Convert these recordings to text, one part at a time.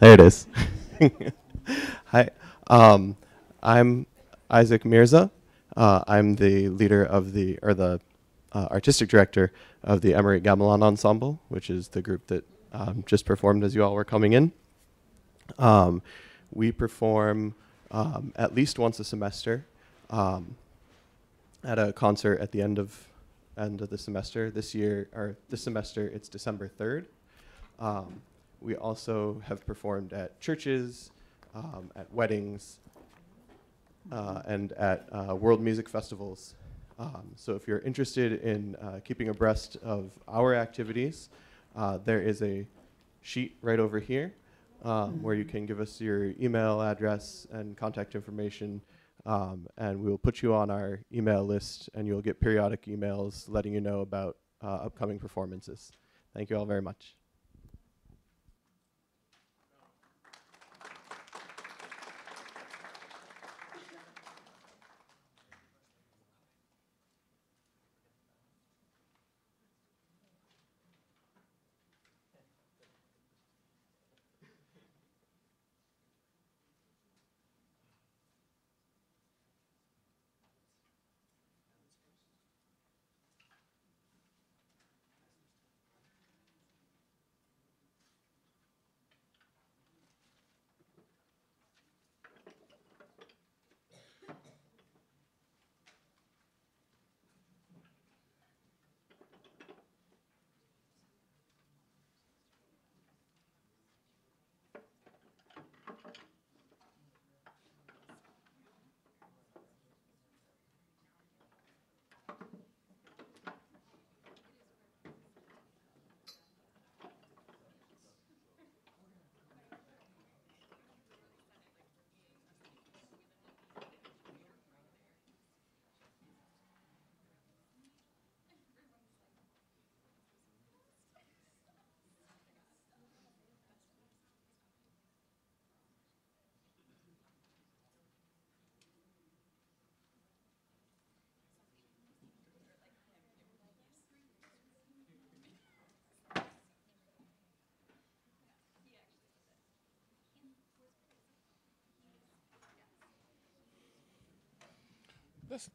There it is. Hi, I'm Isaac Mirza. I'm the leader of the, or the artistic director of the Emory Gamelan Ensemble, which is the group that just performed as you all were coming in. We perform at least once a semester at a concert at the end of the semester. This year, or this semester, it's December 3rd. We also have performed at churches, at weddings, and at world music festivals. So if you're interested in keeping abreast of our activities, there is a sheet right over here where you can give us your email address and contact information, and we will put you on our email list, and you'll get periodic emails letting you know about upcoming performances. Thank you all very much.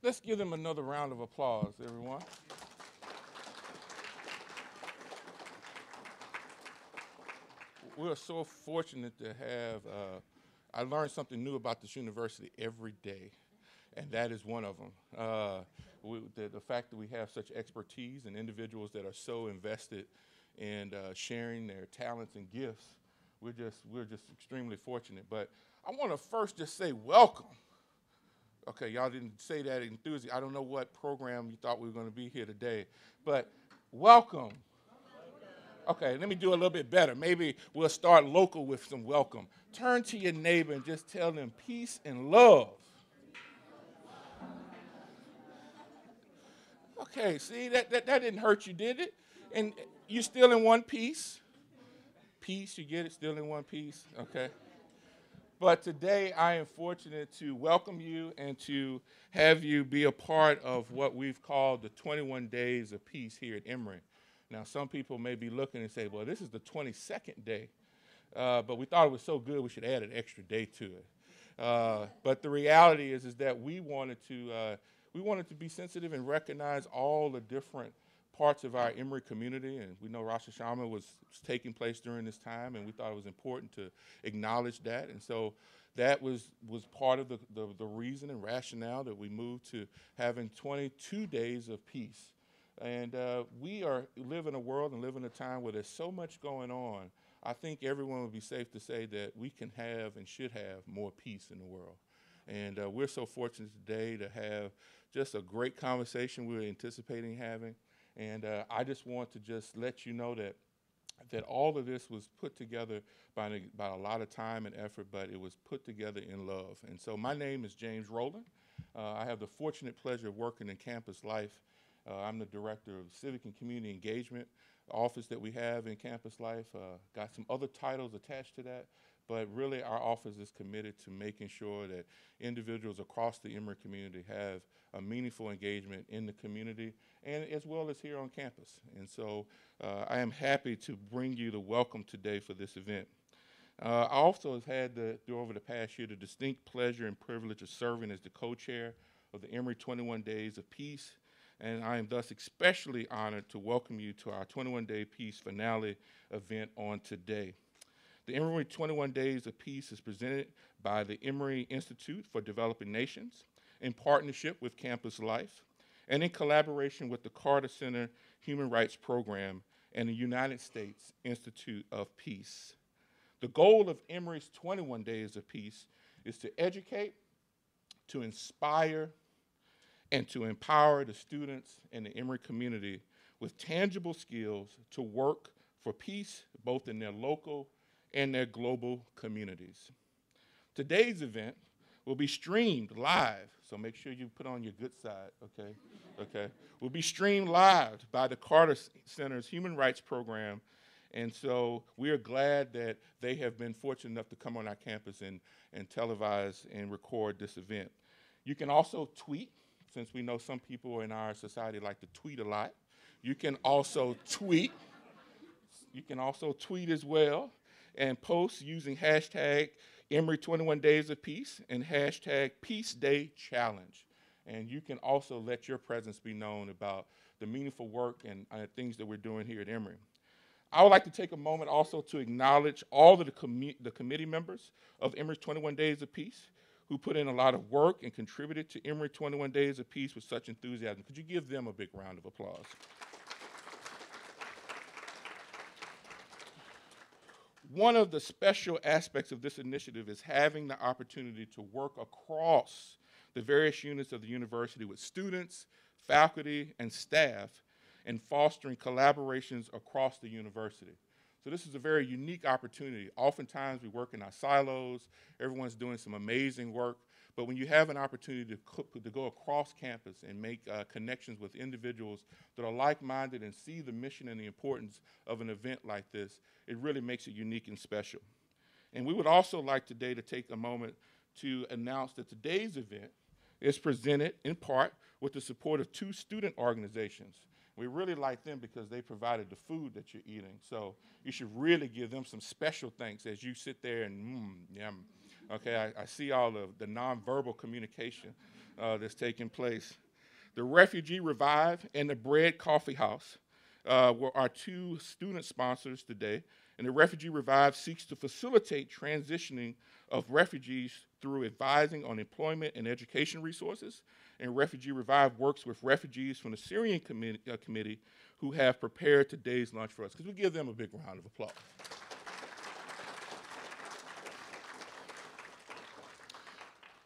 Let's give them another round of applause, everyone. We're so fortunate to have, I learned something new about this university every day, and that is one of them. The fact that we have such expertise and individuals that are so invested in sharing their talents and gifts, we're just extremely fortunate. But I want to first just say welcome. Okay, y'all didn't say that enthusiastically. I don't know what program you thought we were going to be here today, but welcome. Okay, let me do a little bit better. Maybe we'll start local with some welcome. Turn to your neighbor and just tell them peace and love. Okay, see, that didn't hurt you, did it? And you're still in one piece. Peace, you get it? Still in one piece? Okay. But today I am fortunate to welcome you and to have you be a part of what we've called the 21 Days of Peace here at Emory. Now, some people may be looking and say, well, this is the 22nd day, but we thought it was so good we should add an extra day to it. But the reality is that we wanted to be sensitive and recognize all the different parts of our Emory community, and we know Rosh Hashanah was taking place during this time, and we thought it was important to acknowledge that. And so that was part of the reason and rationale that we moved to having 22 days of peace. And we live in a world and live in a time where there's so much going on. I think everyone would be safe to say that we can have and should have more peace in the world. And we're so fortunate today to have just a great conversation we were anticipating having. And I just want to just let you know that all of this was put together by a lot of time and effort, but it was put together in love. And so my name is James Rowland. I have the fortunate pleasure of working in campus life. I'm the director of civic and community engagement office that we have in campus life. Got some other titles attached to that. But really, our office is committed to making sure that individuals across the Emory community have a meaningful engagement in the community and as well as here on campus. And so I am happy to bring you the welcome today for this event. I also have had, over the past year, the distinct pleasure and privilege of serving as the co-chair of the Emory 21 Days of Peace. And I am thus especially honored to welcome you to our 21-Day Peace Finale event on today. The Emory 21 Days of Peace is presented by the Emory Institute for Developing Nations in partnership with Campus Life and in collaboration with the Carter Center Human Rights Program and the United States Institute of Peace. The goal of Emory's 21 Days of Peace is to educate, to inspire, and to empower the students and the Emory community with tangible skills to work for peace both in their local and their global communities. Today's event will be streamed live, so make sure you put on your good side, okay? Okay. Will be streamed live by the Carter Center's Human Rights Program, and so we are glad that they have been fortunate enough to come on our campus and televise and record this event. You can also tweet, since we know some people in our society like to tweet a lot. You can also tweet. You can also tweet as well and post using hashtag Emory 21 Days of Peace and hashtag Peace Day Challenge. And you can also let your presence be known about the meaningful work and things that we're doing here at Emory. I would like to take a moment also to acknowledge all of the committee members of Emory 21 Days of Peace who put in a lot of work and contributed to Emory 21 Days of Peace with such enthusiasm. Could you give them a big round of applause? One of the special aspects of this initiative is having the opportunity to work across the various units of the university with students, faculty, and staff, and fostering collaborations across the university. So this is a very unique opportunity. Oftentimes we work in our silos, everyone's doing some amazing work, but when you have an opportunity to go across campus and make connections with individuals that are like-minded and see the mission and the importance of an event like this, it really makes it unique and special. And we would also like today to take a moment to announce that today's event is presented in part with the support of two student organizations. We really like them because they provided the food that you're eating, so you should really give them some special thanks as you sit there and yum. Okay, I see all of the nonverbal communication that's taking place. The Refugee Revive and the Bread Coffee House were our two student sponsors today, and the Refugee Revive seeks to facilitate transitioning of refugees through advising on employment and education resources, and Refugee Revive works with refugees from the Syrian committee who have prepared today's lunch for us. Could we give them a big round of applause?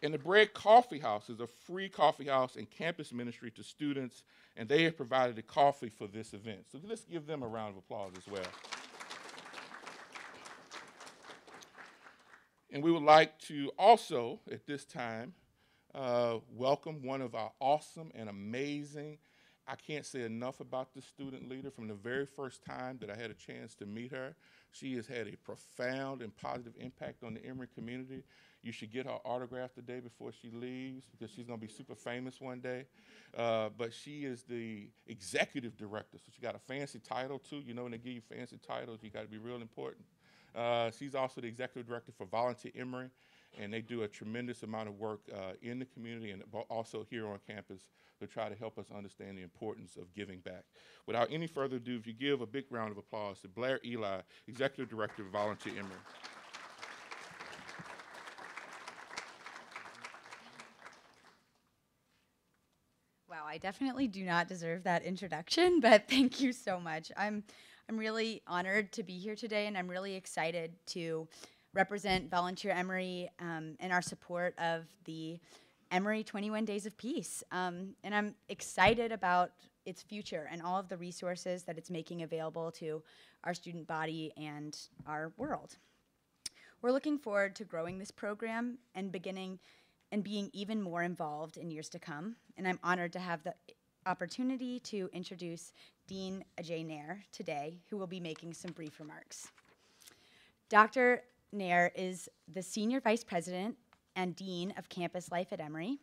And the Bread Coffee House is a free coffee house and campus ministry to students, and they have provided the coffee for this event. So let's give them a round of applause as well. And we would like to also, at this time, welcome one of our awesome and amazing, I can't say enough about this student leader from the very first time that I had a chance to meet her. She has had a profound and positive impact on the Emory community. You should get her autograph today before she leaves because she's going to be super famous one day. But she is the executive director, so she got a fancy title too. You know, when they give you fancy titles, you got to be real important. She's also the executive director for Volunteer Emory, and they do a tremendous amount of work in the community and also here on campus to try to help us understand the importance of giving back. Without any further ado, if you give a big round of applause to Blair Eli, executive director of Volunteer Emory. I definitely do not deserve that introduction, but thank you so much. I'm really honored to be here today, and I'm really excited to represent Volunteer Emory in our support of the Emory 21 Days of Peace. And I'm excited about its future and all of the resources that it's making available to our student body and our world. We're looking forward to growing this program and being even more involved in years to come. And I'm honored to have the opportunity to introduce Dean Ajay Nair today, who will be making some brief remarks. Dr. Nair is the Senior Vice President and Dean of Campus Life at Emory,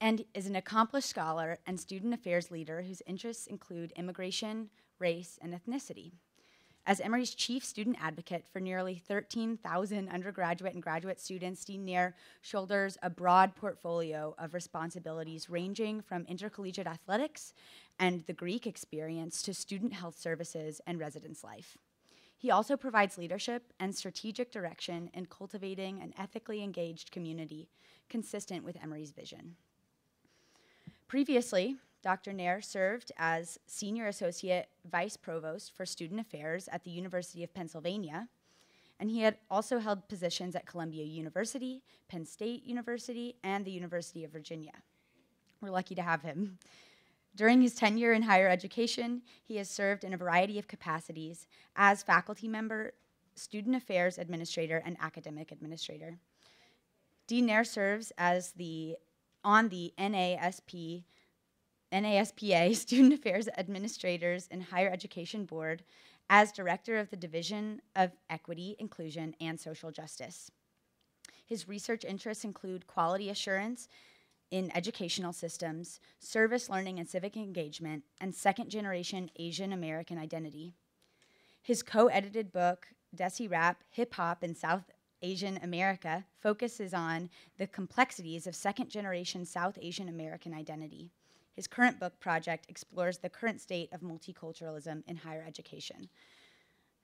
and is an accomplished scholar and student affairs leader whose interests include immigration, race, and ethnicity. As Emory's chief student advocate for nearly 13,000 undergraduate and graduate students, Dean Nair shoulders a broad portfolio of responsibilities ranging from intercollegiate athletics and the Greek experience to student health services and residence life. He also provides leadership and strategic direction in cultivating an ethically engaged community consistent with Emory's vision. Previously, Dr. Nair served as Senior Associate Vice Provost for Student Affairs at the University of Pennsylvania, and he had also held positions at Columbia University, Penn State University, and the University of Virginia. We're lucky to have him. During his tenure in higher education, he has served in a variety of capacities as faculty member Student Affairs Administrator and Academic Administrator. D. Nair serves as on the NASPA Student Affairs Administrators and Higher Education Board as Director of the Division of Equity, Inclusion, and Social Justice. His research interests include quality assurance in educational systems, service learning and civic engagement, and second-generation Asian American identity. His co-edited book, Desi Rap, Hip Hop in South Asian America, focuses on the complexities of second-generation South Asian American identity. His current book project explores the current state of multiculturalism in higher education.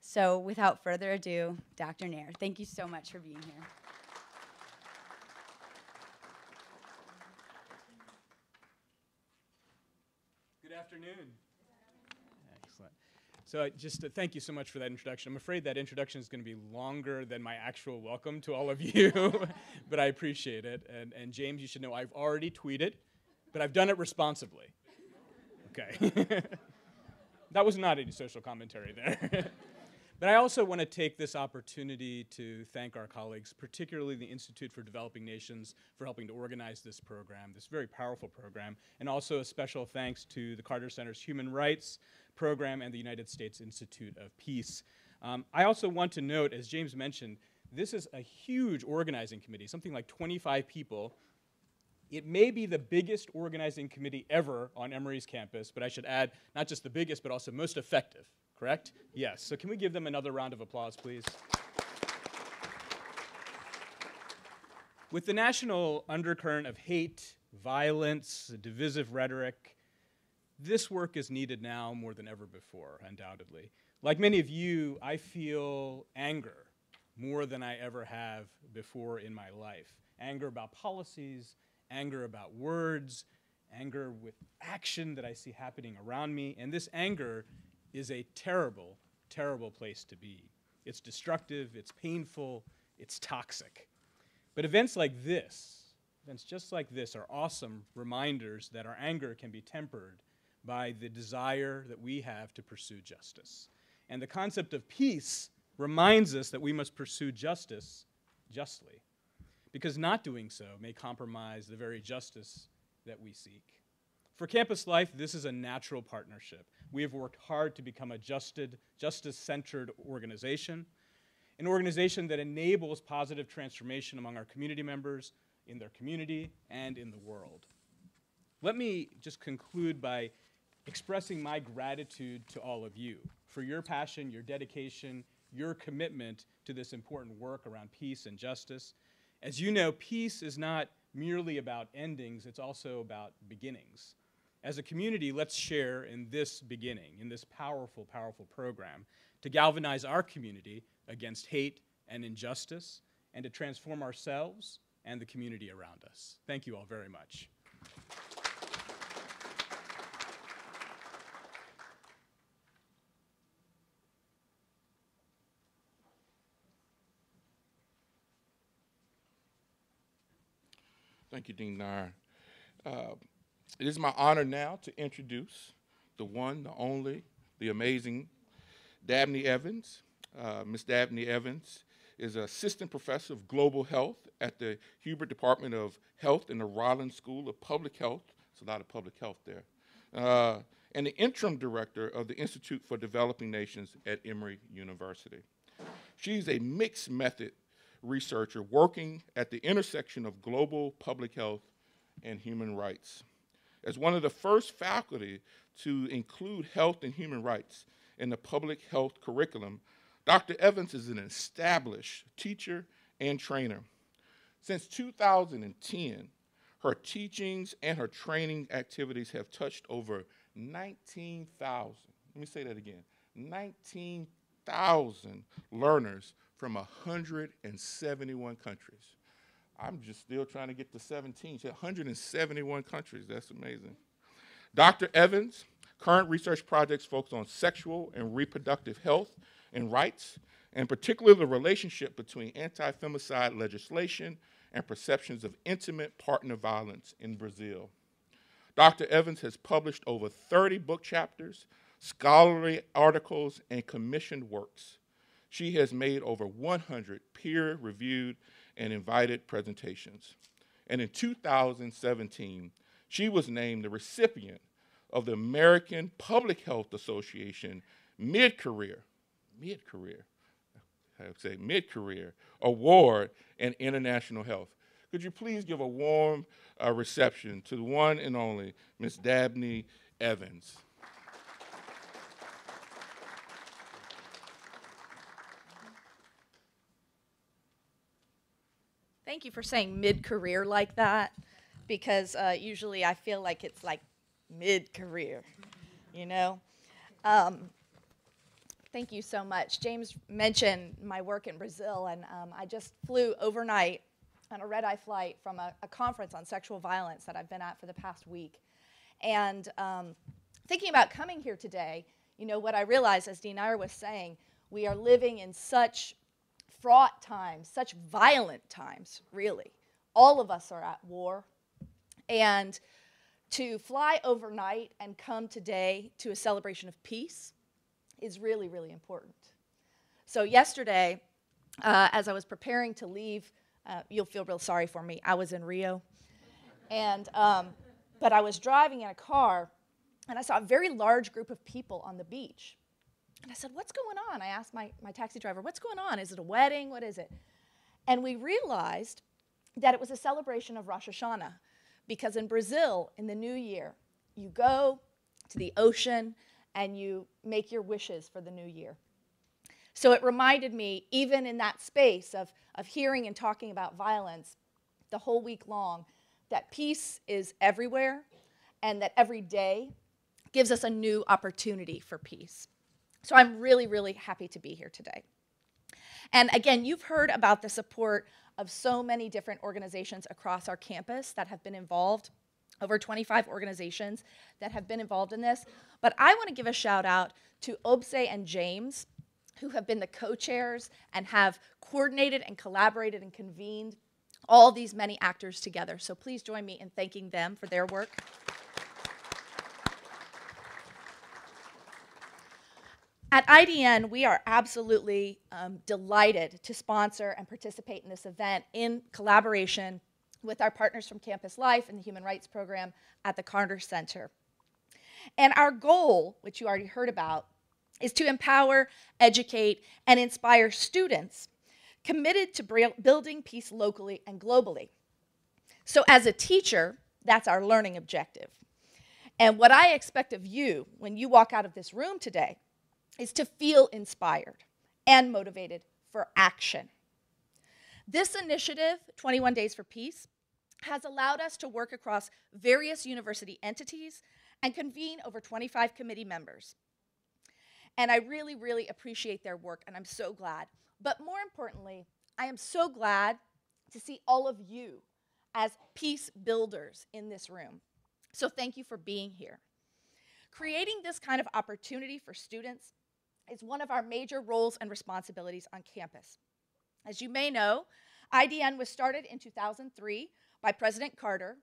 So without further ado, Dr. Nair, thank you so much for being here. Good afternoon. Excellent. So just thank you so much for that introduction. I'm afraid that introduction is going to be longer than my actual welcome to all of you, but I appreciate it. And James, you should know I've already tweeted, but I've done it responsibly. Okay. That was not any social commentary there. But I also want to take this opportunity to thank our colleagues, particularly the Institute for Developing Nations, for helping to organize this program, this very powerful program, and also a special thanks to the Carter Center's Human Rights Program and the United States Institute of Peace. I also want to note, as James mentioned, this is a huge organizing committee, something like 25 people. It may be the biggest organizing committee ever on Emory's campus, but I should add, not just the biggest, but also most effective. Correct? Yes. So can we give them another round of applause, please? With the national undercurrent of hate, violence, divisive rhetoric, this work is needed now more than ever before, undoubtedly. Like many of you, I feel anger more than I ever have before in my life. Anger about policies, anger about words, anger with action that I see happening around me, and this anger is a terrible, terrible place to be. It's destructive, it's painful, it's toxic. But events like this, events just like this, are awesome reminders that our anger can be tempered by the desire that we have to pursue justice. And the concept of peace reminds us that we must pursue justice justly, because not doing so may compromise the very justice that we seek. For campus life, this is a natural partnership. We have worked hard to become a justice-centered organization, an organization that enables positive transformation among our community members, in their community, and in the world. Let me just conclude by expressing my gratitude to all of you for your passion, your dedication, your commitment to this important work around peace and justice. As you know, peace is not merely about endings, it's also about beginnings. As a community, let's share in this beginning, in this powerful, powerful program, to galvanize our community against hate and injustice, and to transform ourselves and the community around us. Thank you all very much. Thank you, Dean Nair. It is my honor now to introduce the one, the only, the amazing Dabney Evans. Ms. Dabney Evans is an assistant professor of global health at the Hubert Department of Health in the Rollins School of Public Health. There's a lot of public health there. And the interim director of the Institute for Developing Nations at Emory University. She's a mixed method researcher working at the intersection of global public health and human rights. As one of the first faculty to include health and human rights in the public health curriculum, Dr. Evans is an established teacher and trainer. Since 2010, her teachings and her training activities have touched over 19,000, let me say that again, 19,000 learners from 171 countries. I'm just still trying to get to 17, 171 countries, that's amazing. Dr. Evans' current research projects focus on sexual and reproductive health and rights, and particularly the relationship between anti-femicide legislation and perceptions of intimate partner violence in Brazil. Dr. Evans has published over 30 book chapters, scholarly articles, and commissioned works. She has made over 100 peer-reviewed and invited presentations. And in 2017, she was named the recipient of the American Public Health Association mid-career award in international health. Could you please give a warm reception to the one and only Ms. Dabney Evans? Thank you for saying mid-career like that, because usually I feel like it's like mid-career, you know? Thank you so much. James mentioned my work in Brazil, and I just flew overnight on a red-eye flight from a conference on sexual violence that I've been at for the past week. And thinking about coming here today, you know, what I realized, as Dean Nair was saying, we are living in such fraught times, such violent times, really. All of us are at war. And to fly overnight and come today to a celebration of peace is really, really important. So yesterday, as I was preparing to leave, you'll feel real sorry for me, I was in Rio. And, but I was driving in a car, and I saw a very large group of people on the beach. And I said, what's going on? I asked my taxi driver, what's going on? Is it a wedding? What is it? And we realized that it was a celebration of Rosh Hashanah, because in Brazil, in the new year, you go to the ocean and you make your wishes for the new year. So it reminded me, even in that space of hearing and talking about violence the whole week long, that peace is everywhere and that every day gives us a new opportunity for peace. So I'm really, really happy to be here today. And again, you've heard about the support of so many different organizations across our campus that have been involved, over 25 organizations that have been involved in this. But I want to give a shout out to Obse and James, who have been the co-chairs and have coordinated and collaborated and convened all these many actors together. So please join me in thanking them for their work. At IDN, we are absolutely delighted to sponsor and participate in this event in collaboration with our partners from Campus Life and the Human Rights Program at the Carter Center. And our goal, which you already heard about, is to empower, educate, and inspire students committed to building peace locally and globally. So as a teacher, that's our learning objective. And what I expect of you when you walk out of this room today is to feel inspired and motivated for action. This initiative, 21 Days for Peace, has allowed us to work across various university entities and convene over 25 committee members. And I really, really appreciate their work, and I'm so glad. But more importantly, I am so glad to see all of you as peace builders in this room. So thank you for being here. Creating this kind of opportunity for students is one of our major roles and responsibilities on campus. As you may know, IDN was started in 2003 by President Carter,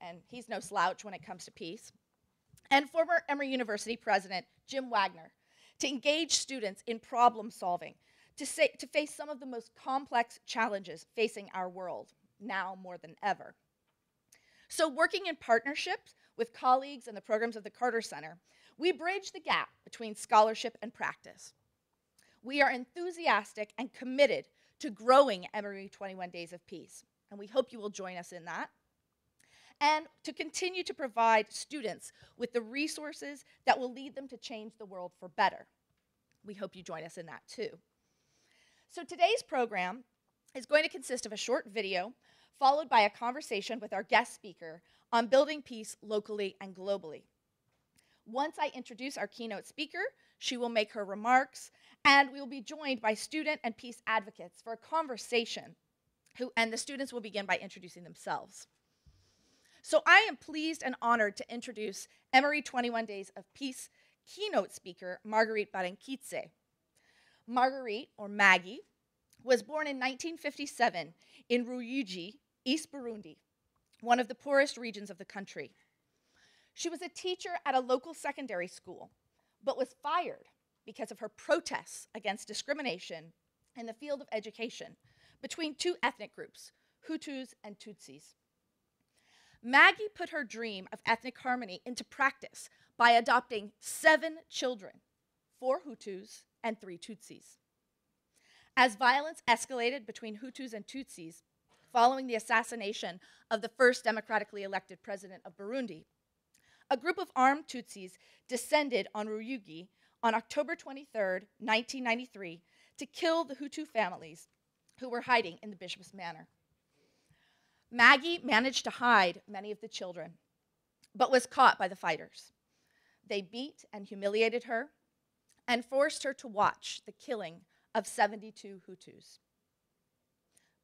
and he's no slouch when it comes to peace, and former Emory University President Jim Wagner, to engage students in problem solving, to face some of the most complex challenges facing our world, now more than ever. So working in partnerships with colleagues and the programs of the Carter Center, we bridge the gap between scholarship and practice. We are enthusiastic and committed to growing Emory 21 Days of Peace, and we hope you will join us in that, and to continue to provide students with the resources that will lead them to change the world for better. We hope you join us in that too. So today's program is going to consist of a short video followed by a conversation with our guest speaker on building peace locally and globally. Once I introduce our keynote speaker, she will make her remarks, and we will be joined by student and peace advocates for a conversation, and the students will begin by introducing themselves. So I am pleased and honored to introduce Emory 21 Days of Peace keynote speaker, Marguerite Barankitse. Marguerite, or Maggie, was born in 1957 in Ruyigi, East Burundi, one of the poorest regions of the country. She was a teacher at a local secondary school, but was fired because of her protests against discrimination in the field of education between two ethnic groups, Hutus and Tutsis. Maggie put her dream of ethnic harmony into practice by adopting 7 children, 4 Hutus and 3 Tutsis. As violence escalated between Hutus and Tutsis following the assassination of the first democratically elected president of Burundi, a group of armed Tutsis descended on Ruyigi on October 23rd, 1993, to kill the Hutu families who were hiding in the Bishop's Manor. Maggie managed to hide many of the children, but was caught by the fighters. They beat and humiliated her and forced her to watch the killing of 72 Hutus.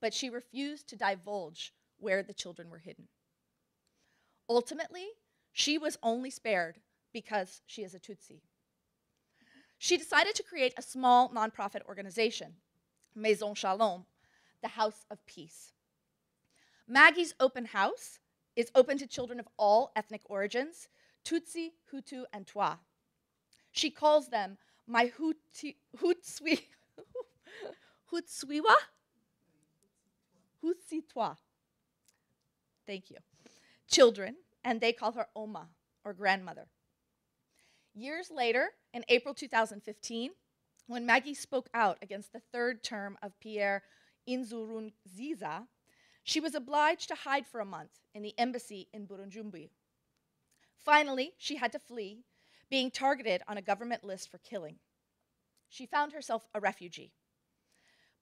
But she refused to divulge where the children were hidden. Ultimately, she was only spared because she is a Tutsi. She decided to create a small nonprofit organization, Maison Shalom, the House of Peace. Maggie's open house is open to children of all ethnic origins, Tutsi, Hutu, and Twa. She calls them my Hutsiwa? Hutsitwa. Thank you. Children, and they call her Oma, or grandmother. Years later, in April 2015, when Maggie spoke out against the third term of Pierre Nkurunziza, she was obliged to hide for a month in the embassy in Bujumbura. Finally, she had to flee, being targeted on a government list for killing. She found herself a refugee.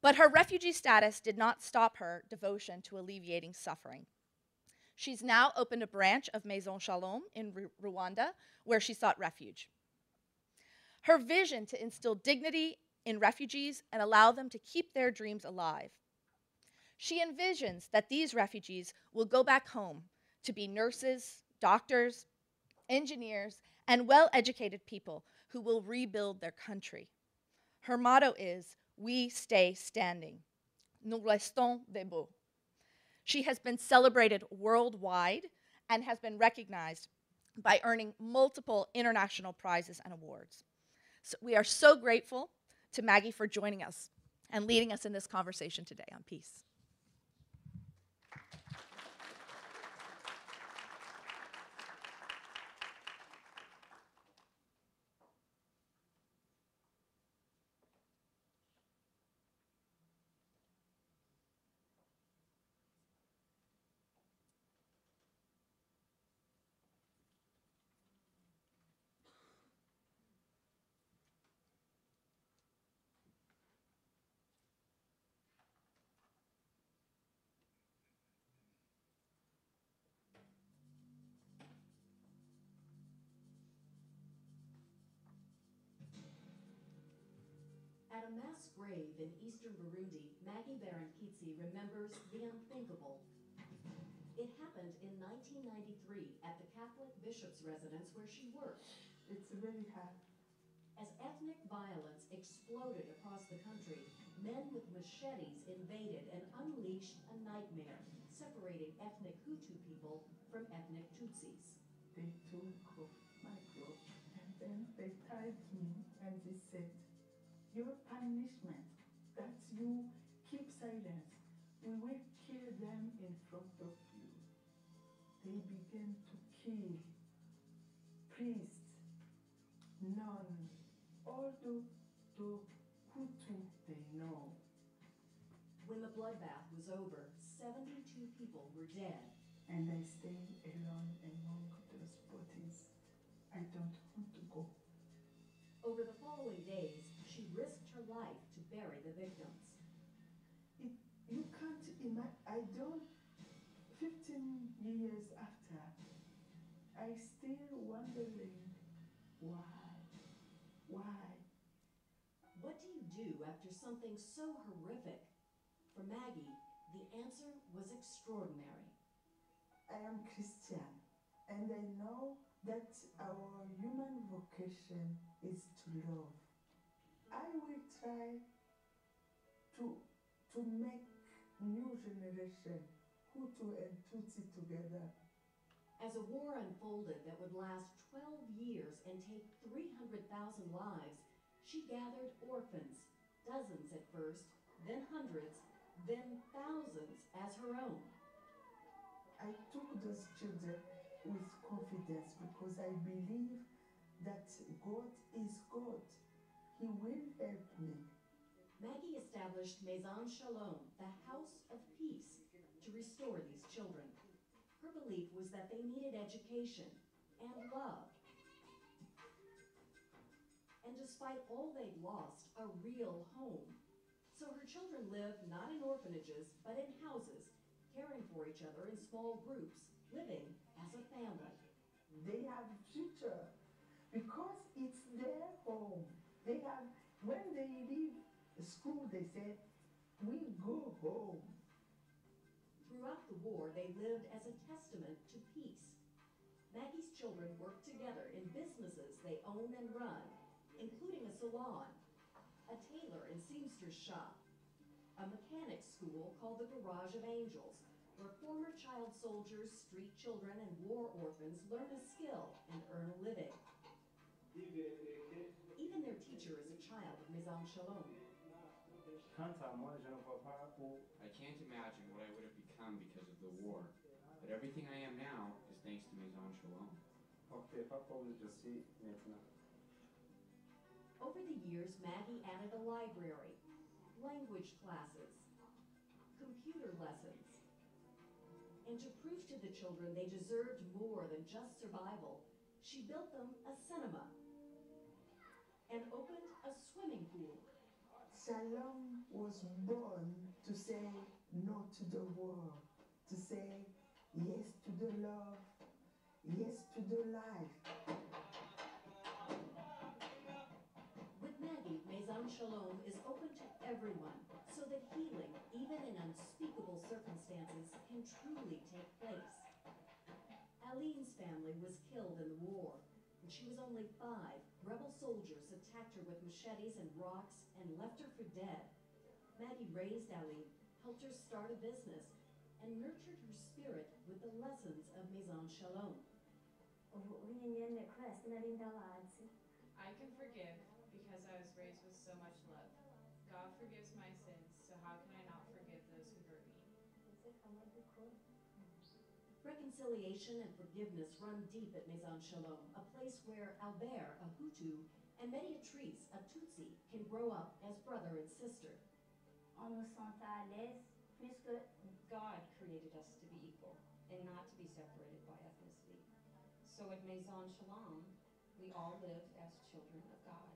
But her refugee status did not stop her devotion to alleviating suffering. She's now opened a branch of Maison Shalom in Rwanda, where she sought refuge. Her vision to instill dignity in refugees and allow them to keep their dreams alive. She envisions that these refugees will go back home to be nurses, doctors, engineers, and well-educated people who will rebuild their country. Her motto is, "We stay standing." Nous restons debout. She has been celebrated worldwide and has been recognized by earning multiple international prizes and awards. So we are so grateful to Maggie for joining us and leading us in this conversation today on peace. At a mass grave in eastern Burundi, Marguerite Barankitse remembers the unthinkable. It happened in 1993 at the Catholic bishop's residence where she worked. It's really hard. As ethnic violence exploded across the country, men with machetes invaded and unleashed a nightmare, separating ethnic Hutu people from ethnic Tutsis. They took off my clothes, and then they tied me, and they said, "Your punishment, that you keep silence, we will kill them in front of you." They began to kill priests, nuns, all the Hutu they know. When the bloodbath was over, 72 people were dead. And I stayed alone among those bodies. I don't want to go. Over the following days, she risked her life to bury the victims. You can't imagine, I don't, 15 years after, I still wondering why? What do you do after something so horrific? For Maggie, the answer was extraordinary. I am Christian, and I know that our human vocation is to love. I will try to make new generation Hutu and Tutsi together. As a war unfolded that would last 12 years and take 300,000 lives, She gathered orphans, dozens at first, then hundreds, then thousands as her own. I took those children with confidence because I believe that God is God. He will help me. Maggie established Maison Shalom, the House of Peace, to restore these children. Her belief was that they needed education and love. And despite all they'd lost, a real home. So her children live not in orphanages, but in houses, caring for each other in small groups, living as a family. They have a future because it's their home. They have, when they leave school, they said, we go home. Throughout the war, they lived as a testament to peace. Maggie's children worked together in businesses they own and run, including a salon, a tailor and seamstress shop, a mechanic school called the Garage of Angels, where former child soldiers, street children, and war orphans learn a skill and earn a living. Even their teacher is a child of Maison Shalom. I can't imagine what I would have become because of the war, but everything I am now is thanks to Maison Shalom. Over the years, Maggie added a library, language classes, computer lessons, and to prove to the children they deserved more than just survival, she built them a cinema and opened a swimming pool. Shalom was born to say no to the war, to say yes to the love, yes to the life. With Maggie, Maison Shalom is open to everyone so that healing, even in unspeakable circumstances, can truly take place. Aline's family was killed in the war. When she was only 5, rebel soldiers attacked her with machetes and rocks and left her for dead. Maggie raised Aline, helped her start a business, and nurtured her spirit with the lessons of Maison Shalom. I can forgive because I was raised with so much love. God forgives my sins, so how can I not forgive those who hurt me? Reconciliation and forgiveness run deep at Maison Shalom, a place where Albert, a Hutu, and Mediatrice, a Tutsi, can grow up as brother and sister. God created us to be equal and not to be separated by ethnicity. So at Maison Shalom, we all live as children of God.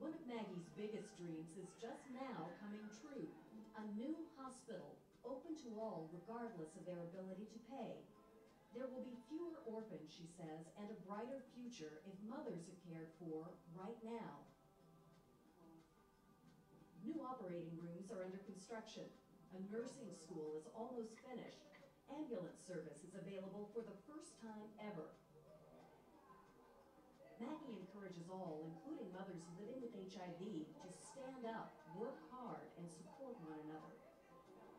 One of Maggie's biggest dreams is just now coming true, a new hospital, open to all regardless of their ability to pay. There will be fewer orphans, she says, and a brighter future if mothers are cared for right now. New operating rooms are under construction. A nursing school is almost finished. Ambulance service is available for the first time ever. Maggie encourages all, including mothers living with HIV, to stand up, work hard, and support one another.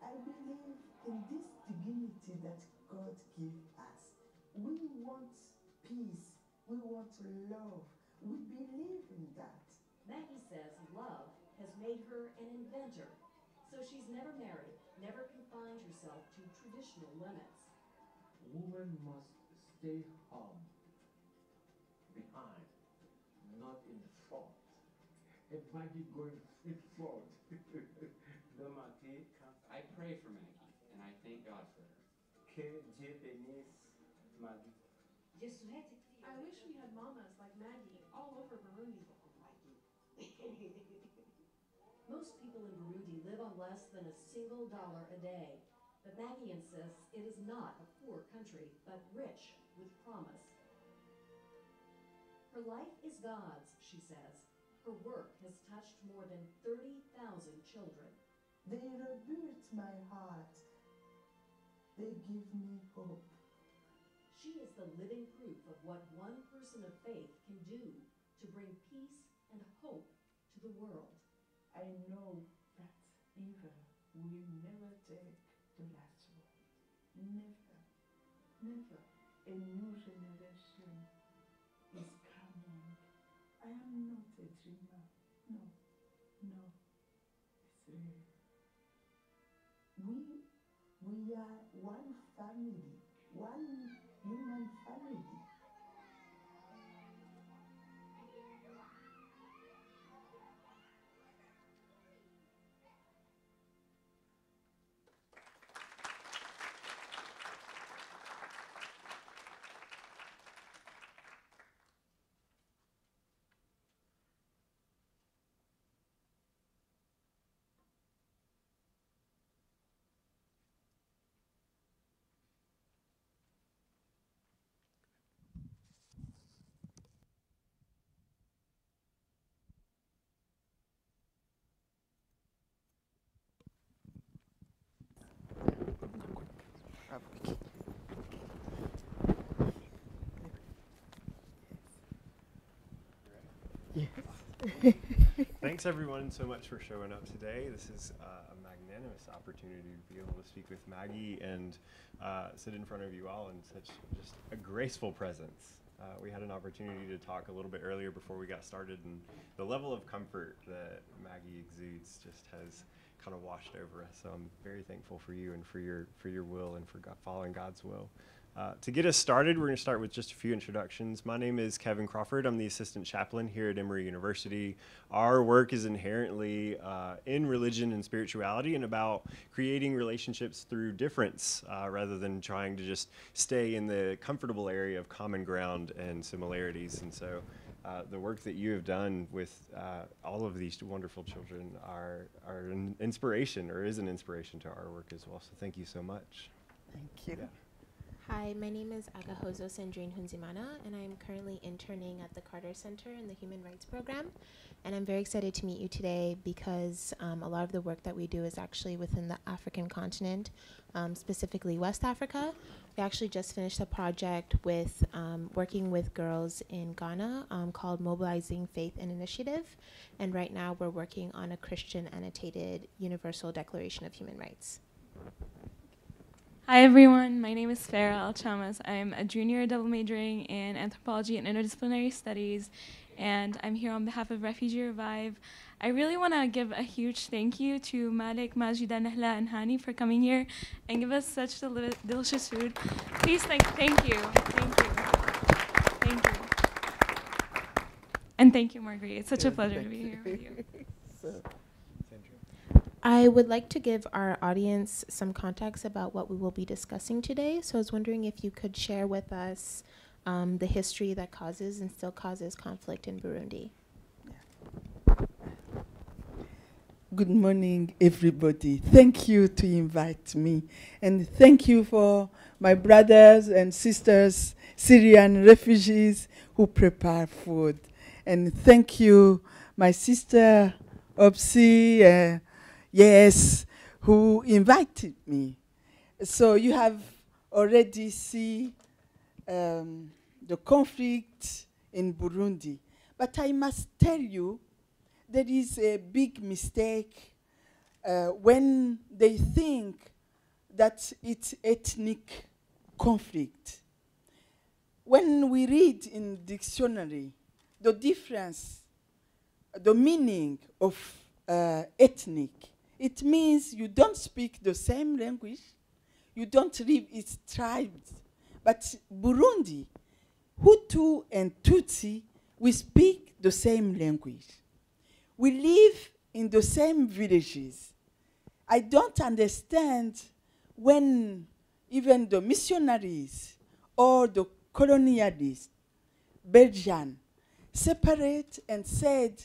I believe in this dignity that God gives us. We want peace. We want love. We believe in that. Maggie says love has made her an inventor, so she's never married, never confined herself to traditional limits. Women must stay home, behind, not in the front. It might be going forward. I pray for Maggie, and I thank God for her. Que Dieu bénisse Maggie. I wish we had mamas like Maggie all over Burundi. Most people in Burundi live on less than $1 a day, but Maggie insists it is not a poor country, but rich with promise. Her life is God's, she says. Her work has touched more than 30,000 children. They rebuilt my heart. They give me hope. She is the living proof of what one person of faith can do to bring peace and hope to the world. I know that evil will never take the last word. Never, never. A new generation is coming. I am not. No. We are one family, one human family. Yes. Thanks everyone so much for showing up today. This is a magnanimous opportunity to be able to speak with Maggie and sit in front of you all in such just a graceful presence. We had an opportunity to talk a little bit earlier before we got started, and the level of comfort that Maggie exudes just has kind of washed over us. So I'm very thankful for you and for your will and for following God's will. To get us started, we're going to start with just a few introductions. My name is Kevin Crawford. I'm the assistant chaplain here at Emory University. Our work is inherently in religion and spirituality and about creating relationships through difference rather than trying to just stay in the comfortable area of common ground and similarities. And so the work that you have done with all of these wonderful children are an inspiration, or is an inspiration to our work as well. So thank you so much. Thank you. Yeah. Hi, my name is Agahozo Sandrine Hunzimana, and I'm currently interning at the Carter Center in the Human Rights Program. And I'm very excited to meet you today because a lot of the work that we do is actually within the African continent, specifically West Africa. We actually just finished a project with working with girls in Ghana called Mobilizing Faith and Initiative. And right now we're working on a Christian annotated Universal Declaration of Human Rights. Hi everyone, my name is Farah Al-Chamas. I'm a junior double majoring in anthropology and interdisciplinary studies, and I'm here on behalf of Refugee Revive. I really want to give a huge thank you to Malik, Majida, Nahla, and Hani for coming here and give us such delicious food. Please thank you. And thank you, Marguerite. It's such a pleasure to be here with you. I would like to give our audience some context about what we will be discussing today. So I was wondering if you could share with us the history that causes and still causes conflict in Burundi. Good morning, everybody. Thank you to invite me. And thank you for my brothers and sisters, Syrian refugees who prepare food. And thank you, my sister, Opsi, yes, who invited me. So you have already seen the conflict in Burundi. But I must tell you, there is a big mistake when they think that it's ethnic conflict. When we read in the dictionary the difference, the meaning of ethnic, it means you don't speak the same language, you don't live its tribes. But Burundi, Hutu and Tutsi, we speak the same language. We live in the same villages. I don't understand when even the missionaries or the colonialists, Belgian, separate and said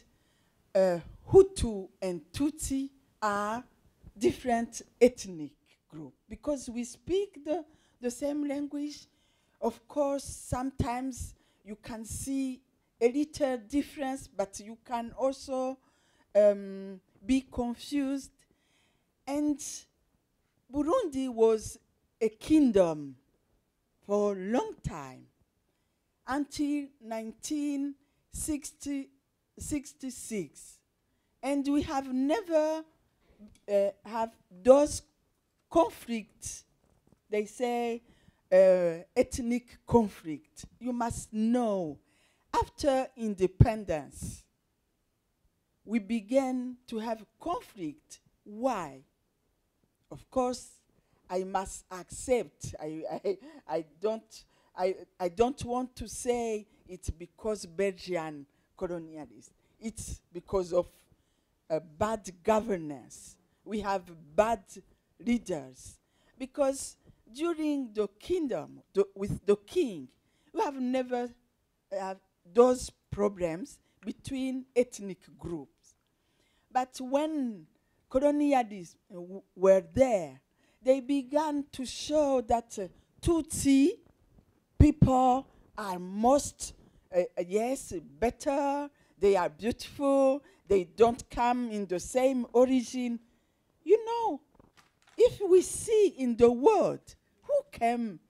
Hutu and Tutsi are different ethnic group because we speak the same language. Of course, sometimes you can see a little difference, but you can also be confused. And Burundi was a kingdom for a long time, until 1966. And we have never have those conflicts, they say ethnic conflict. You must know, after independence, we began to have conflict. Why? Of course, I must accept. I don't want to say it's because Belgian colonialists. It's because of bad governance. We have bad leaders. Because during the kingdom, with the king, we have never had those problems between ethnic groups. But when colonialists were there, they began to show that Tutsi people are most, yes, better, they are beautiful, they don't come in the same origin. You know, if we see in the world who came,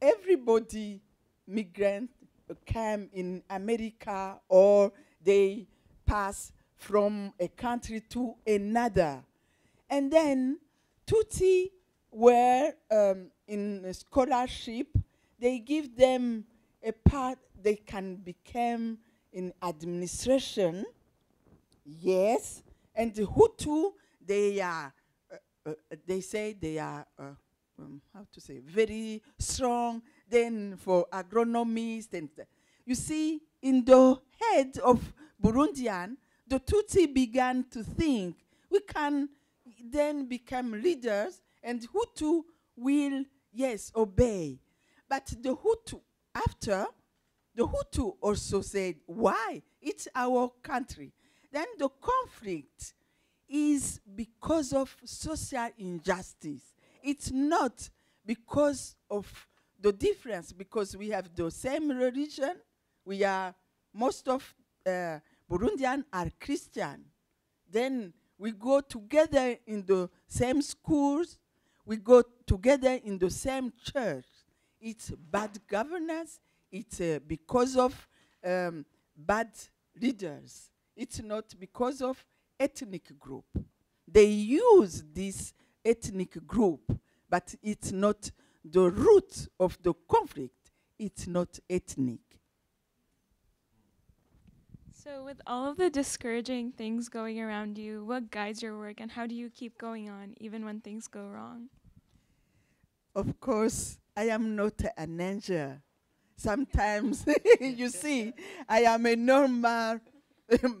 everybody, migrant, came in America, or they pass from a country to another. And then Tutsi were in a scholarship. They give them a part they can become in administration, yes. And the Hutu, they are, they say they are, how to say, very strong. Then for agronomists, and you see, in the head of Burundian, the Tutsi began to think we can then become leaders, and Hutu will, yes, obey. But the Hutu, after, the Hutu also said, why? It's our country. Then the conflict is because of social injustice. It's not because of the difference, because we have the same religion. We are, most of Burundians are Christian. Then we go together in the same schools. We go together in the same church. It's bad governance. It's because of bad leaders. It's not because of ethnic group. They use this ethnic group, but it's not the root of the conflict. It's not ethnic. So with all of the discouraging things going around you, what guides your work and how do you keep going on even when things go wrong? Of course, I am not an angel. Sometimes, you see, I am a normal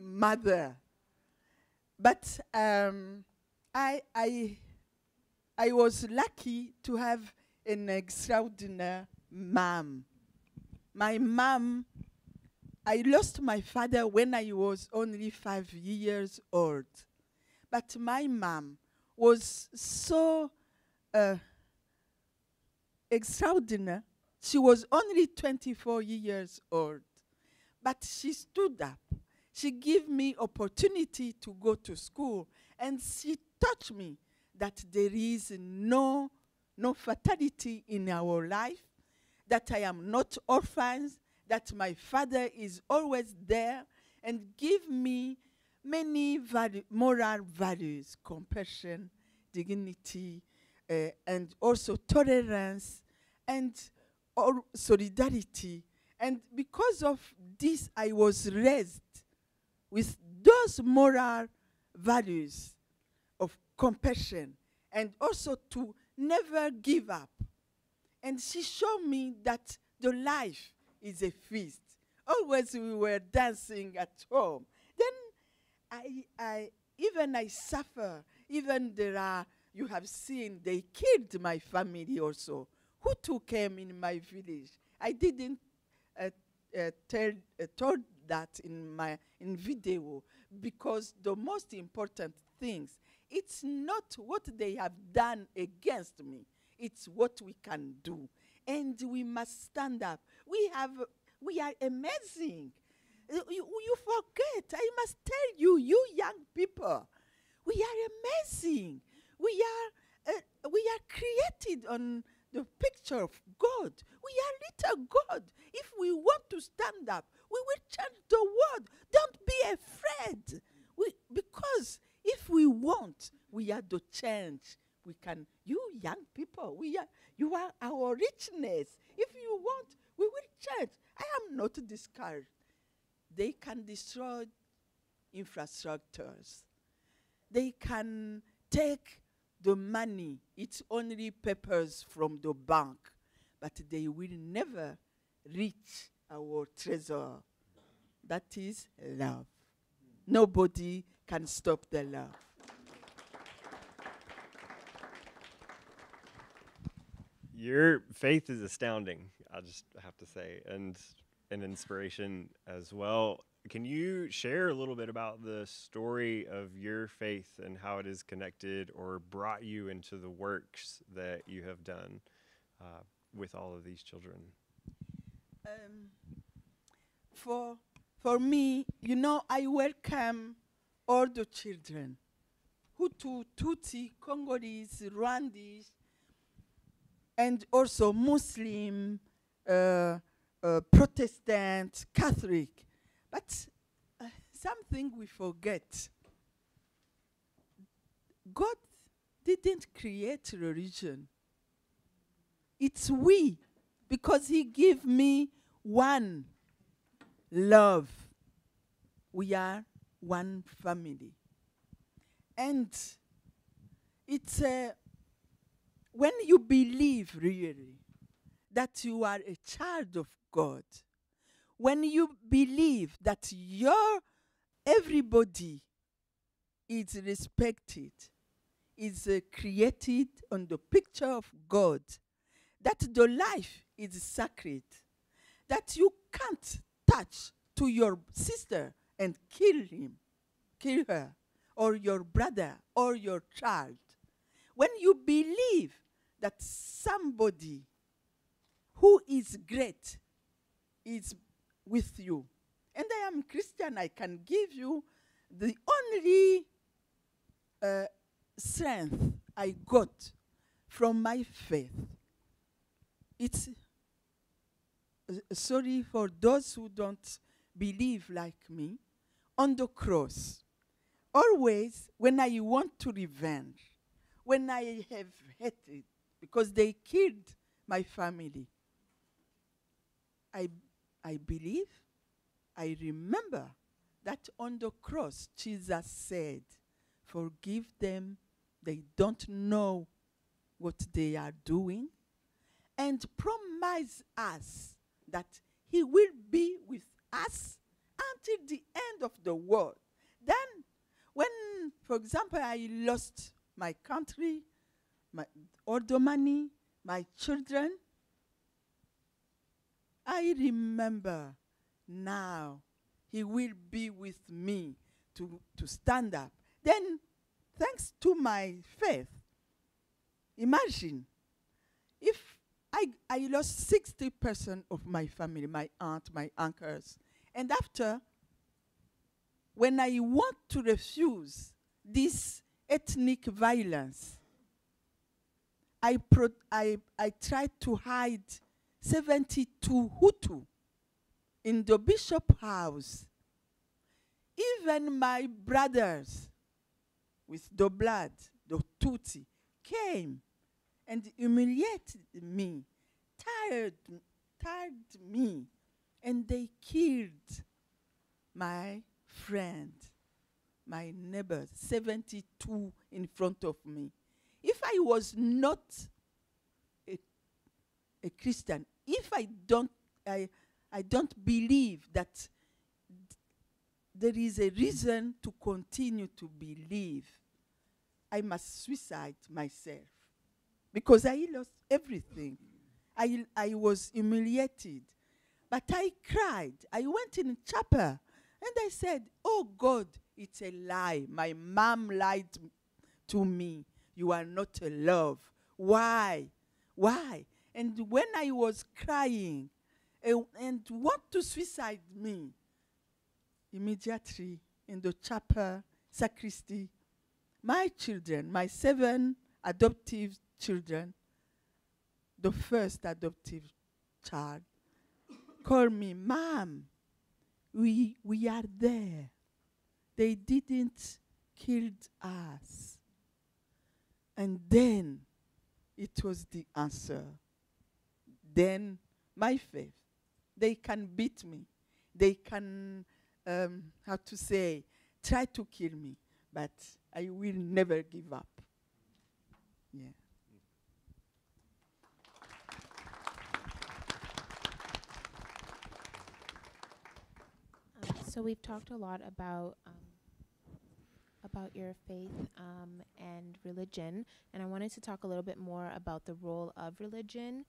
mother. But I was lucky to have an extraordinary mom. My mom, I lost my father when I was only 5 years old. But my mom was so extraordinary. She was only 24 years old. But she stood up. She gave me opportunity to go to school. And she taught me that there is no fatality in our life, that I am not orphans, that my father is always there, and give me many moral values, compassion, dignity, and also tolerance, and solidarity. And because of this, I was raised with those moral values of compassion, and also to never give up. And she showed me that the life is a feast. Always we were dancing at home. Then I suffer, even there are, you have seen, they killed my family also. Hutu came in my village. I didn't told that in video, because the most important things, it's not what they have done against me. It's what we can do. And we must stand up. We are amazing. You forget, I must tell you, you young people, we are amazing. We are created on the picture of God. We are little God. If we want to stand up, we will change the world. Don't be afraid. Because if we want, we are the change. We can, you young people, you are our richness. If you want, we will change. I am not discouraged. They can destroy infrastructures. They can take the money, it's only papers from the bank, but they will never reach our treasure. That is love. Nobody can stop the love. Your faith is astounding, I just have to say, and an inspiration as well. Can you share a little bit about the story of your faith and how it is connected or brought you into the works that you have done with all of these children? For me, you know, I welcome all the children, Hutu, Tutsi, Congolese, Rwandese, and also Muslim, Protestant, Catholic. But something we forget. God didn't create religion. It's we, because he gave me one love. We are one family. And it's when you believe really that you are a child of God, when you believe that everybody is respected, is created on the picture of God, that the life is sacred, that you can't touch to your sister and kill him, kill her, or your brother, or your child. When you believe that somebody who is great is with you. And I am Christian, I can give you the only strength I got from my faith. It's, sorry for those who don't believe like me, on the cross. Always when I want to revenge, when I have hated, because they killed my family, I believe, I remember that on the cross, Jesus said, forgive them, they don't know what they are doing, and promise us that he will be with us until the end of the world. Then, when, for example, I lost my country, all the money, my children, I remember now he will be with me to stand up. Then, thanks to my faith, imagine if I lost 60% of my family, my aunt, my uncles, and after, when I want to refuse this ethnic violence, I try to hide 72 Hutu in the bishop house. Even my brothers with the blood, the Tutsi, came and humiliated me, tired me, and they killed my friend, my neighbor, 72 in front of me. If I was not a Christian, if I don't believe that there is a reason to continue to believe, I must suicide myself because I lost everything. I was humiliated, but I cried. I went in chapel and I said, oh God, it's a lie. My mom lied to me. You are not in love. Why? Why? And when I was crying and want to suicide me, immediately in the chapel, sacristy, my children, my 7 adoptive children, the first adoptive child, called me, Mom, we are there. They didn't kill us. And then it was the answer. Then my faith, they can beat me. They can, how to say, tried to kill me, but I will never give up. Yeah. So we've talked a lot about your faith and religion, and I wanted to talk a little bit more about the role of religion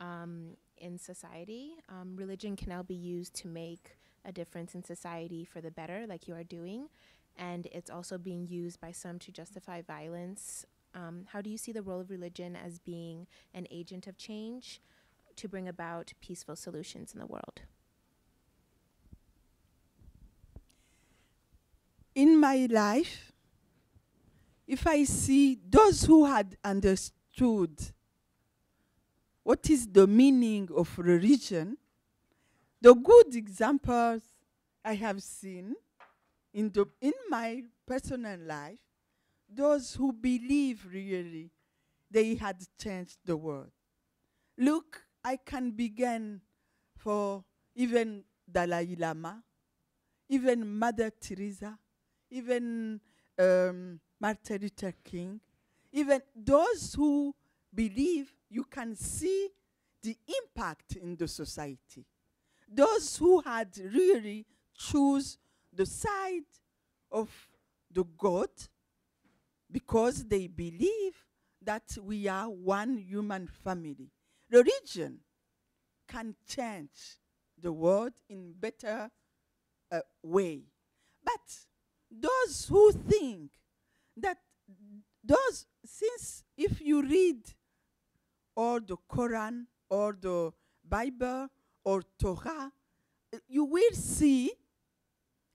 in society. Religion can now be used to make a difference in society for the better, like you are doing, and it's also being used by some to justify violence. How do you see the role of religion as being an agent of change to bring about peaceful solutions in the world? In my life, if I see those who had understood what is the meaning of religion, the good examples I have seen in my personal life, those who believe really, they had changed the world. Look, I can begin for even Dalai Lama, even Mother Teresa, even Martin Luther King, even those who believe, you can see the impact in the society. Those who had really choose the side of the God because they believe that we are one human family. Religion can change the world in better way. But those who think that those, since if you read all the Quran or the Bible or Torah, you will see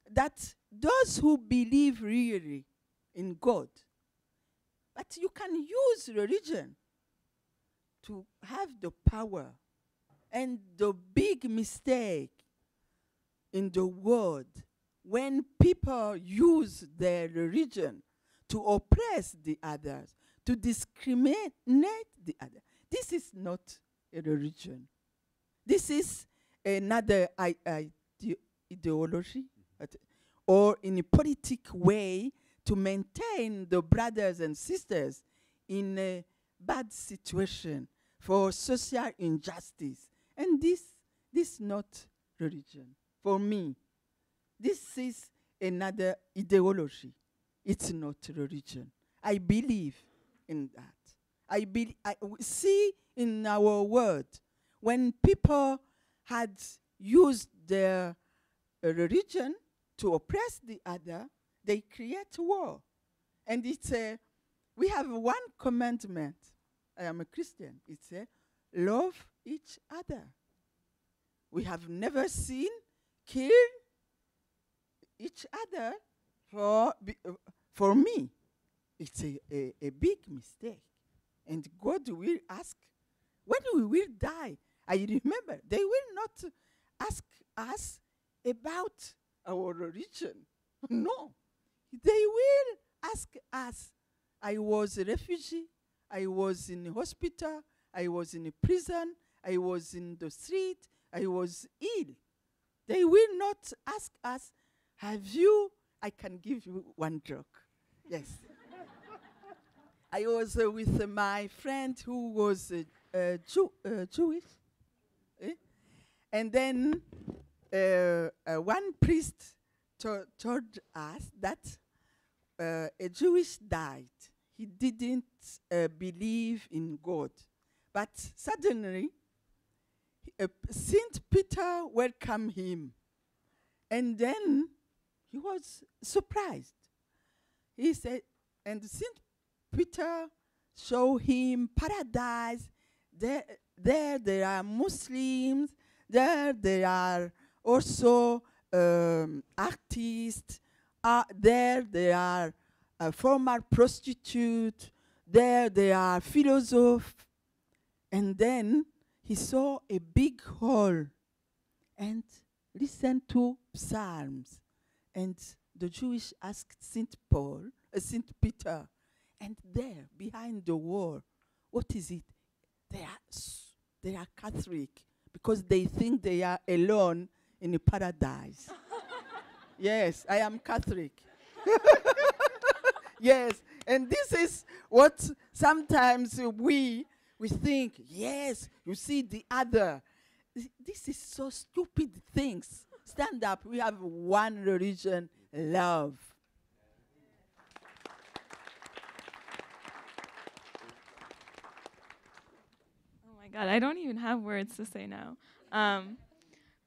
that those who believe really in God, but you can use religion to have the power. And the big mistake in the world when people use their religion to oppress the others, to discriminate the other, this is not a religion. This is another ideology, or in a politic way to maintain the brothers and sisters in a bad situation for social injustice. And this is not religion for me. This is another ideology. It's not religion. I believe in that. I see in our world, when people had used their religion to oppress the other, they create war. And it's a, we have one commandment. I am a Christian. It's a, love each other. We have never seen kill each other. For me, it's a big mistake. And God will ask, when we will die, I remember, they will not ask us about our religion. No, they will ask us, I was a refugee, I was in a hospital, I was in a prison, I was in the street, I was ill. They will not ask us, have you, I can give you one joke, yes. I was with my friend who was Jewish, and then one priest told us that a Jewish died. He didn't believe in God, but suddenly Saint Peter welcomed him, and then he was surprised. He said, and Saint Peter showed him paradise. There are Muslims. There are also artists. There are former prostitutes. There are philosophers. And then he saw a big hall and listened to psalms. And the Jewish asked Saint Peter, and there, behind the wall, what is it? They are Catholic because they think they are alone in a paradise. Yes, I am Catholic. Yes, and this is what sometimes we think, yes, you see the other. This is so stupid things. Stand up, we have one religion, love. Oh my God, I don't even have words to say now.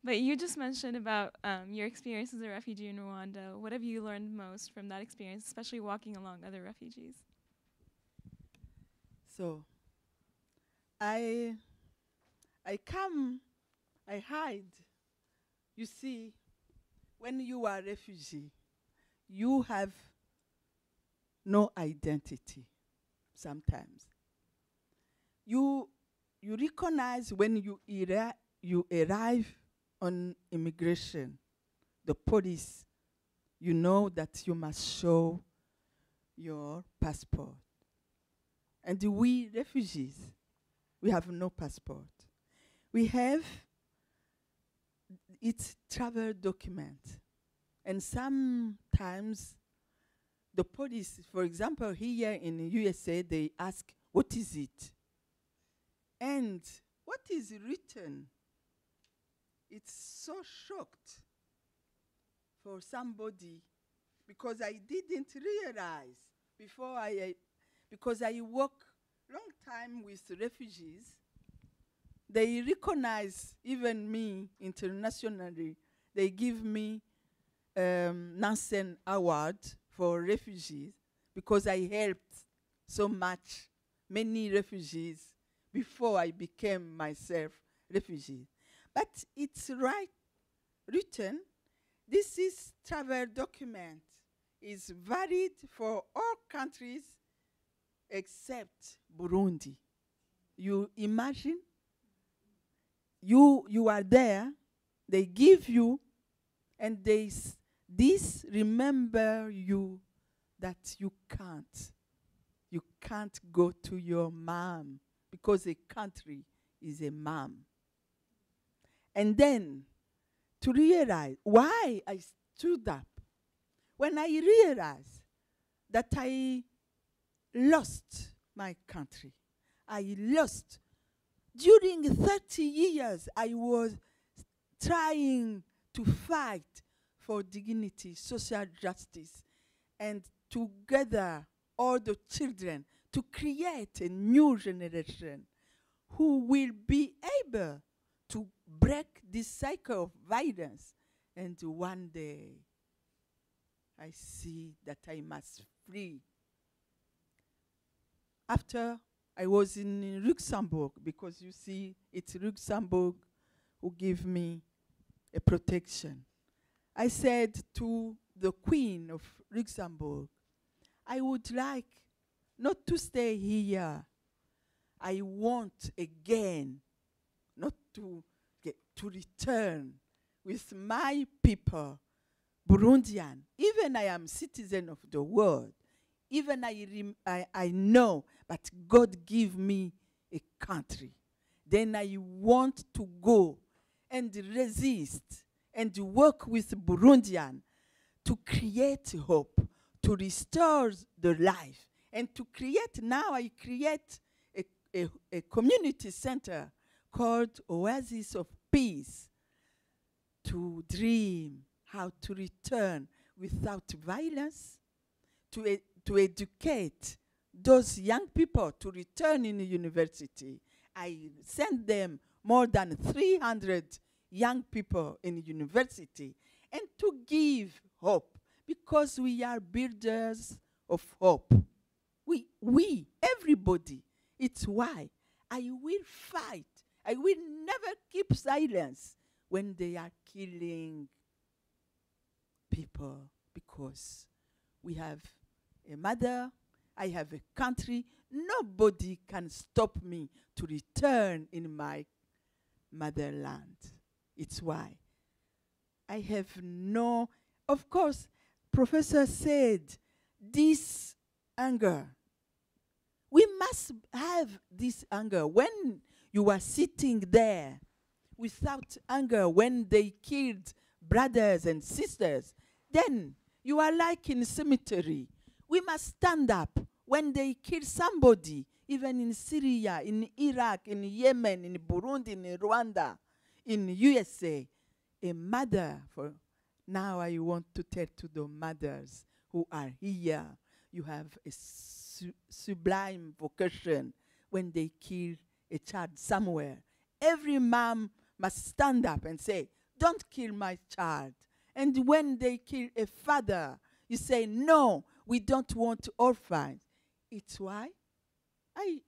But you just mentioned about your experience as a refugee in Rwanda. What have you learned most from that experience, especially walking along other refugees? So, I hide. You see, when you are a refugee, you have no identity sometimes. You recognize when you arrive on immigration, the police, you know that you must show your passport. And we refugees, we have no passport. We have its travel document. And sometimes the police, for example, here in the USA, they ask, what is it? And what is written? It's so shocked for somebody, because I didn't realize before because I work long time with refugees, they recognize even me internationally. They give me Nansen Award for refugees because I helped so much, many refugees before I became myself refugee. But it's written, this is travel document, is valid for all countries except Burundi. You imagine, you are there, they give you, and this remember you that you can't go to your mom, because a country is a mom. And then, to realize why I stood up, when I realized that I lost my country, I lost. During 30 years, I was trying to fight for dignity, social justice, and together, all the children, to create a new generation who will be able to break this cycle of violence. And one day, I see that I must flee. After I was in Luxembourg, because you see, it's Luxembourg who gave me a protection. I said to the Queen of Luxembourg, I would like not to stay here. I want again not to get to return with my people, Burundian. Even I am citizen of the world. Even I know, but God give me a country. Then I want to go and resist and work with Burundian to create hope, to restore the life, and to create, now I create a community center called Oasis of Peace, to dream how to return without violence, to educate those young people to return in the university. I sent them more than 300 young people in the university, and to give hope, because we are builders of hope. We, everybody, it's why I will fight. I will never keep silence when they are killing people, because we have a mother, I have a country, nobody can stop me to return in my motherland. It's why I have no, of course, Professor said, this anger. We must have this anger. When you are sitting there without anger, when they killed brothers and sisters, then You are like in cemetery. We must stand up when they kill somebody, even in Syria, in Iraq, in Yemen, in Burundi, in Rwanda, in USA. A mother, for now I want to tell to the mothers who are here, you have a sublime vocation when they kill a child somewhere. Every mom must stand up and say, don't kill my child. And when they kill a father, you say, no, we don't want orphans. It's why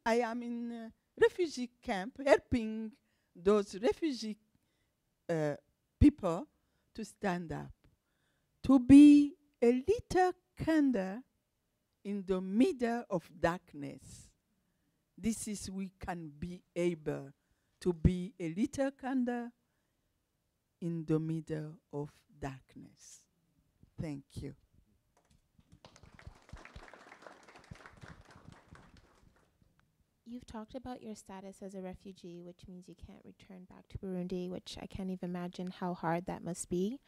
I am in a refugee camp helping those refugee people to stand up, to be a little candle in the middle of darkness. This is we can be able to be a little candle in the middle of darkness. Thank you. You've talked about your status as a refugee, which means you can't return back to Burundi, which I can't even imagine how hard that must be.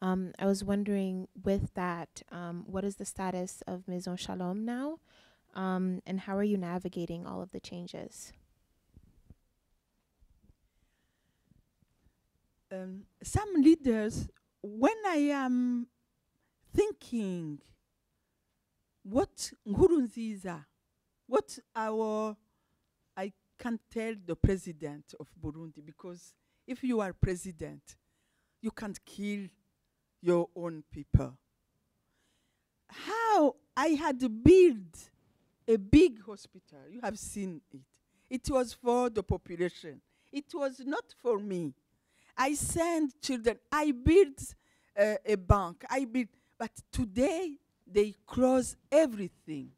I was wondering with that, what is the status of Maison Shalom now? And how are you navigating all of the changes? Some leaders, when I am thinking what Nkurunziza, what our can't tell the president of Burundi, because if you are president, you can't kill your own people. How I had built a big hospital, you have seen it. It was for the population. It was not for me. I sent children, I built a bank, I built, but today they close everything.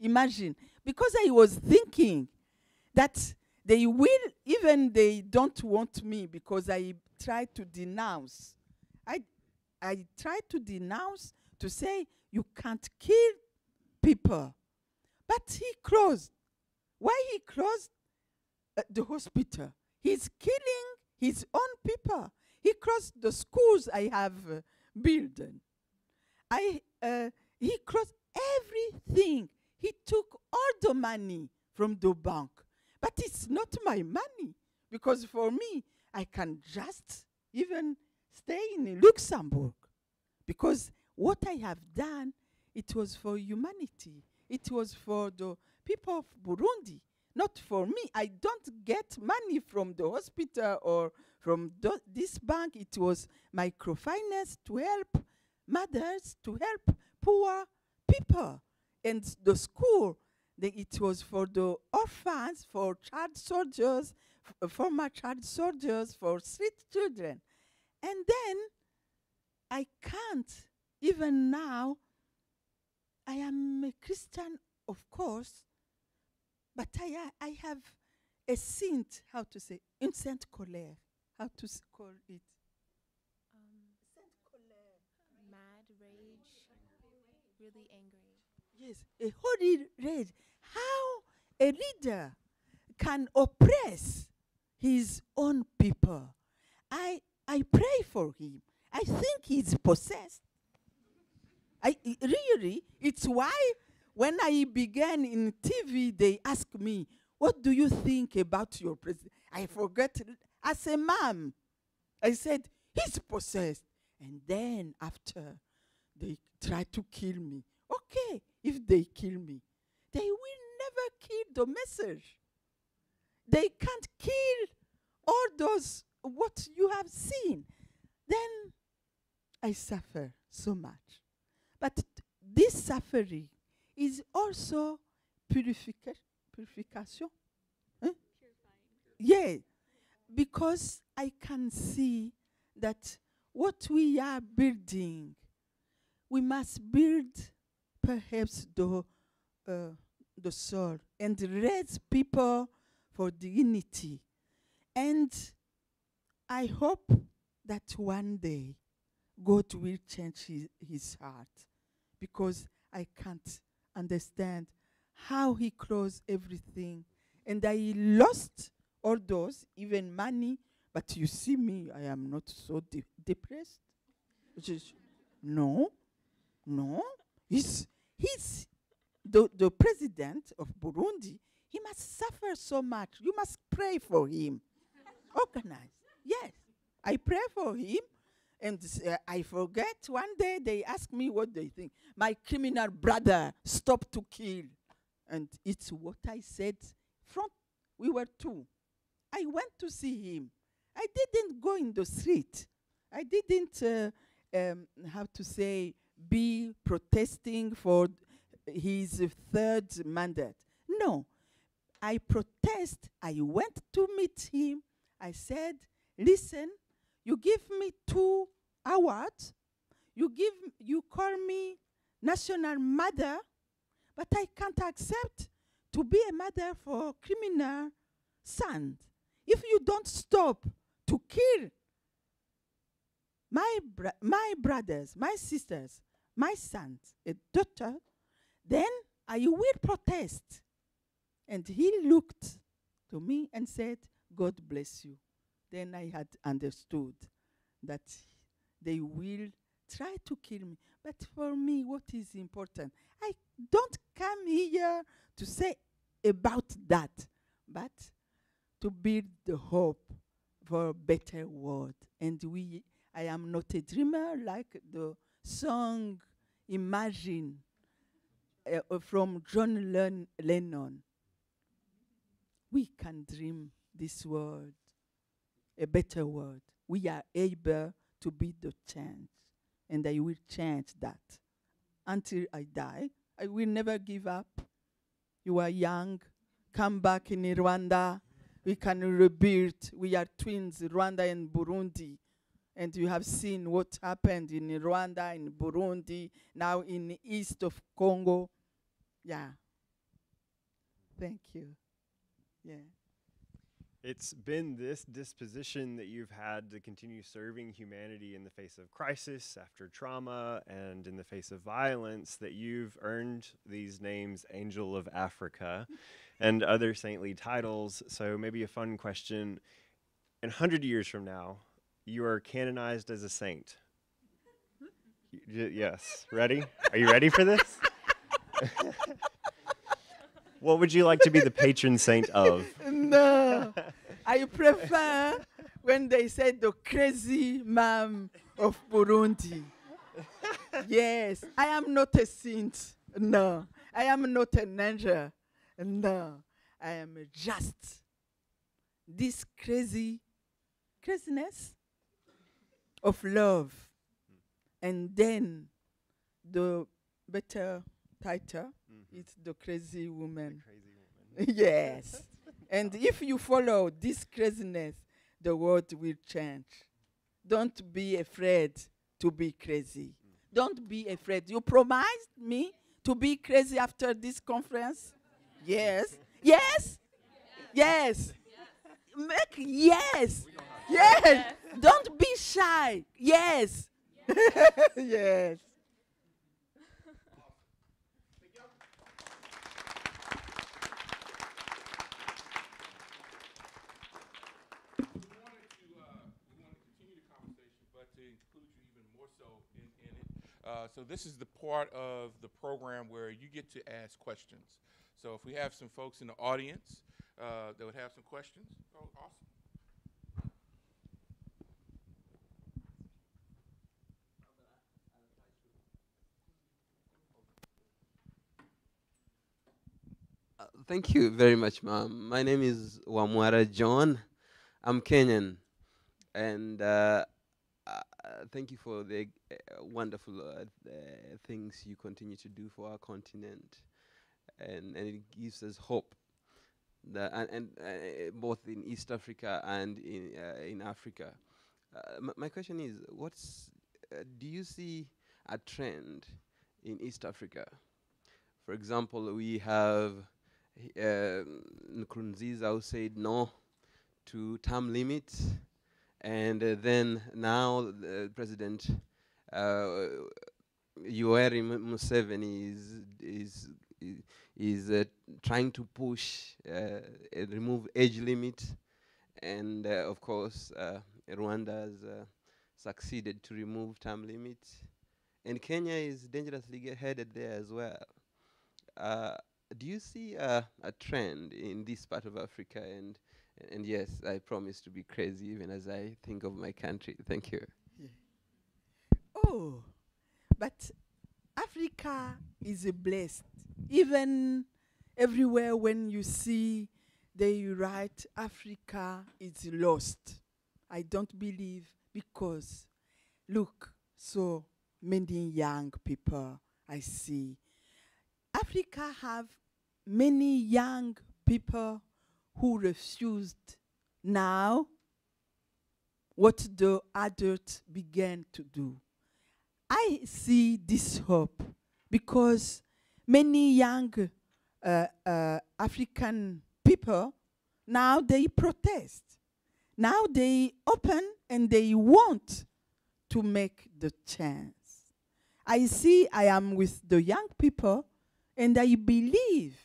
Imagine, because I was thinking that they will, even they don't want me because I try to denounce. I try to denounce, to say you can't kill people. But he closed. Why he closed the hospital? He's killing his own people. He closed the schools I have built. He closed everything. He took all the money from the bank. But it's not my money, because for me, I can just even stay in Luxembourg, because what I have done, it was for humanity. It was for the people of Burundi, not for me. I don't get money from the hospital or from this bank. It was microfinance to help mothers, to help poor people, and the school. It was for the orphans, for child soldiers, former child soldiers, for street children. And then I can't, even now, I am a Christian, of course, but I have a saint, how to say, une sainte colère, how to call it? Sainte colère. Mad rage, really angry. Yes, a holy rage. How a leader can oppress his own people. I pray for him. I think he's possessed. Really, it's why when I began in TV, they asked me, what do you think about your president? I forgot, as a mom, I said, he's possessed. And then after, they tried to kill me. Okay, if they kill me, they will never kill the message. They can't kill all those, what you have seen. Then I suffer so much. But this suffering is also purification. Huh? Yeah, because I can see that what we are building, we must build perhaps the soul, and raise people for dignity. And I hope that one day God will change his heart, because I can't understand how he closed everything. And I lost all those, even money, but you see me, I am not so depressed. No. No, he's the president of Burundi. He must suffer so much. You must pray for him. Organize. Yes, I pray for him. And I forget, one day they ask me what they think. My criminal brother stopped to kill. And it's what I said. We were two. I went to see him. I didn't go in the street. I didn't, how to say, be protesting for his third mandate. No, I protest. I went to meet him. I said, listen, you give me 2 awards, you call me national mother, but I can't accept to be a mother for criminal son. If you don't stop to kill my brothers, my sisters, my sons, a daughter, then I will protest. And he looked to me and said, God bless you. Then I had understood that they will try to kill me. But for me, what is important? I don't come here to say about that, but to build the hope for a better world. And I am not a dreamer, like the song Imagine from John Lennon. We can dream this world, a better world. We are able to be the change, and I will change that. Until I die, I will never give up. You are young, come back in Rwanda. We can rebuild. We are twins, Rwanda and Burundi. And you have seen what happened in Rwanda, in Burundi, now in the east of Congo. Yeah. Thank you. Yeah. It's been this disposition that you've had to continue serving humanity in the face of crisis, after trauma, and in the face of violence that you've earned these names, Angel of Africa, and other saintly titles. So maybe a fun question. In 100 years from now, you are canonized as a saint. Yes. Ready? Are you ready for this? What would you like to be the patron saint of? No, I prefer when they say the crazy mom of Burundi. Yes, I am not a saint. No, I am not an angel. No, I am just this craziness of love. And then the better title, it's the crazy woman. The crazy woman. Yes. And if you follow this craziness, the world will change. Don't be afraid to be crazy. Don't be afraid. You promised me to be crazy after this conference? Yes. Yes? Yes. Make yes. Yes. Don't be shy. Yes. Yes. Yes. So this is the part of the program where you get to ask questions. So if we have some folks in the audience that would have some questions. Oh, awesome. Thank you very much, ma'am. My name is Wamwara John. I'm Kenyan. And thank you for the wonderful things you continue to do for our continent, and it gives us hope. That and both in East Africa and in Africa. My question is, do you see a trend in East Africa? For example, we have Nkurunziza who said no to term limits. And then now President Yoweri Museveni is trying to push and remove age limit, and of course Rwanda has succeeded to remove term limits, And Kenya is dangerously headed there as well. Do you see a trend in this part of Africa? And yes, I promise to be crazy even as I think of my country. Thank you. Yeah. Oh, but Africa is blessed. Even everywhere when you see they write Africa is lost, I don't believe, because look, so many young people I see. Africa have many young people who refused now what the adults began to do. I see this hope because many young African people now they protest. Now they open and they want to make the chance. I see I am with the young people and I believe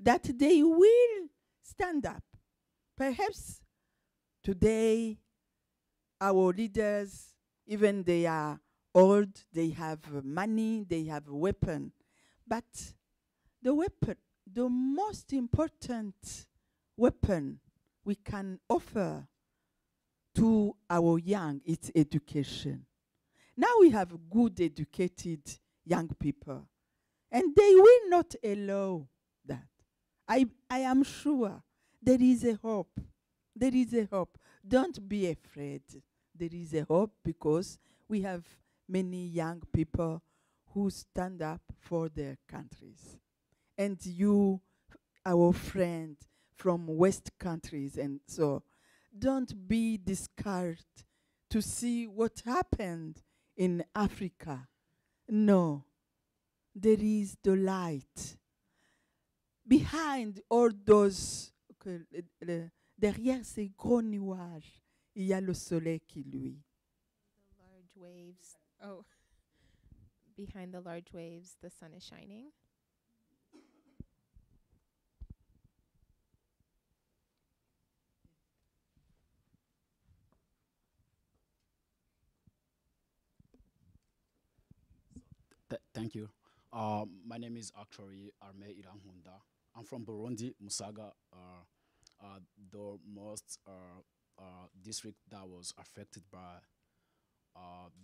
that they will stand up. Perhaps today our leaders, even they are old, they have money, they have a weapon. But the weapon, the most important weapon we can offer to our young, it's education. Now we have good educated young people, and they will not allow that. I am sure there is a hope. There is a hope. Don't be afraid. There is a hope because we have many young people who stand up for their countries. And you, our friend from West countries, and so don't be discouraged to see what happened in Africa. No, there is the light. Behind all those, derrière ces gros nuages, il y a le soleil qui luit. The large waves, oh. Behind the large waves, the sun is shining. Thank you. My name is actually Arme Irangunda. I'm from Burundi, Musaga, the most district that was affected by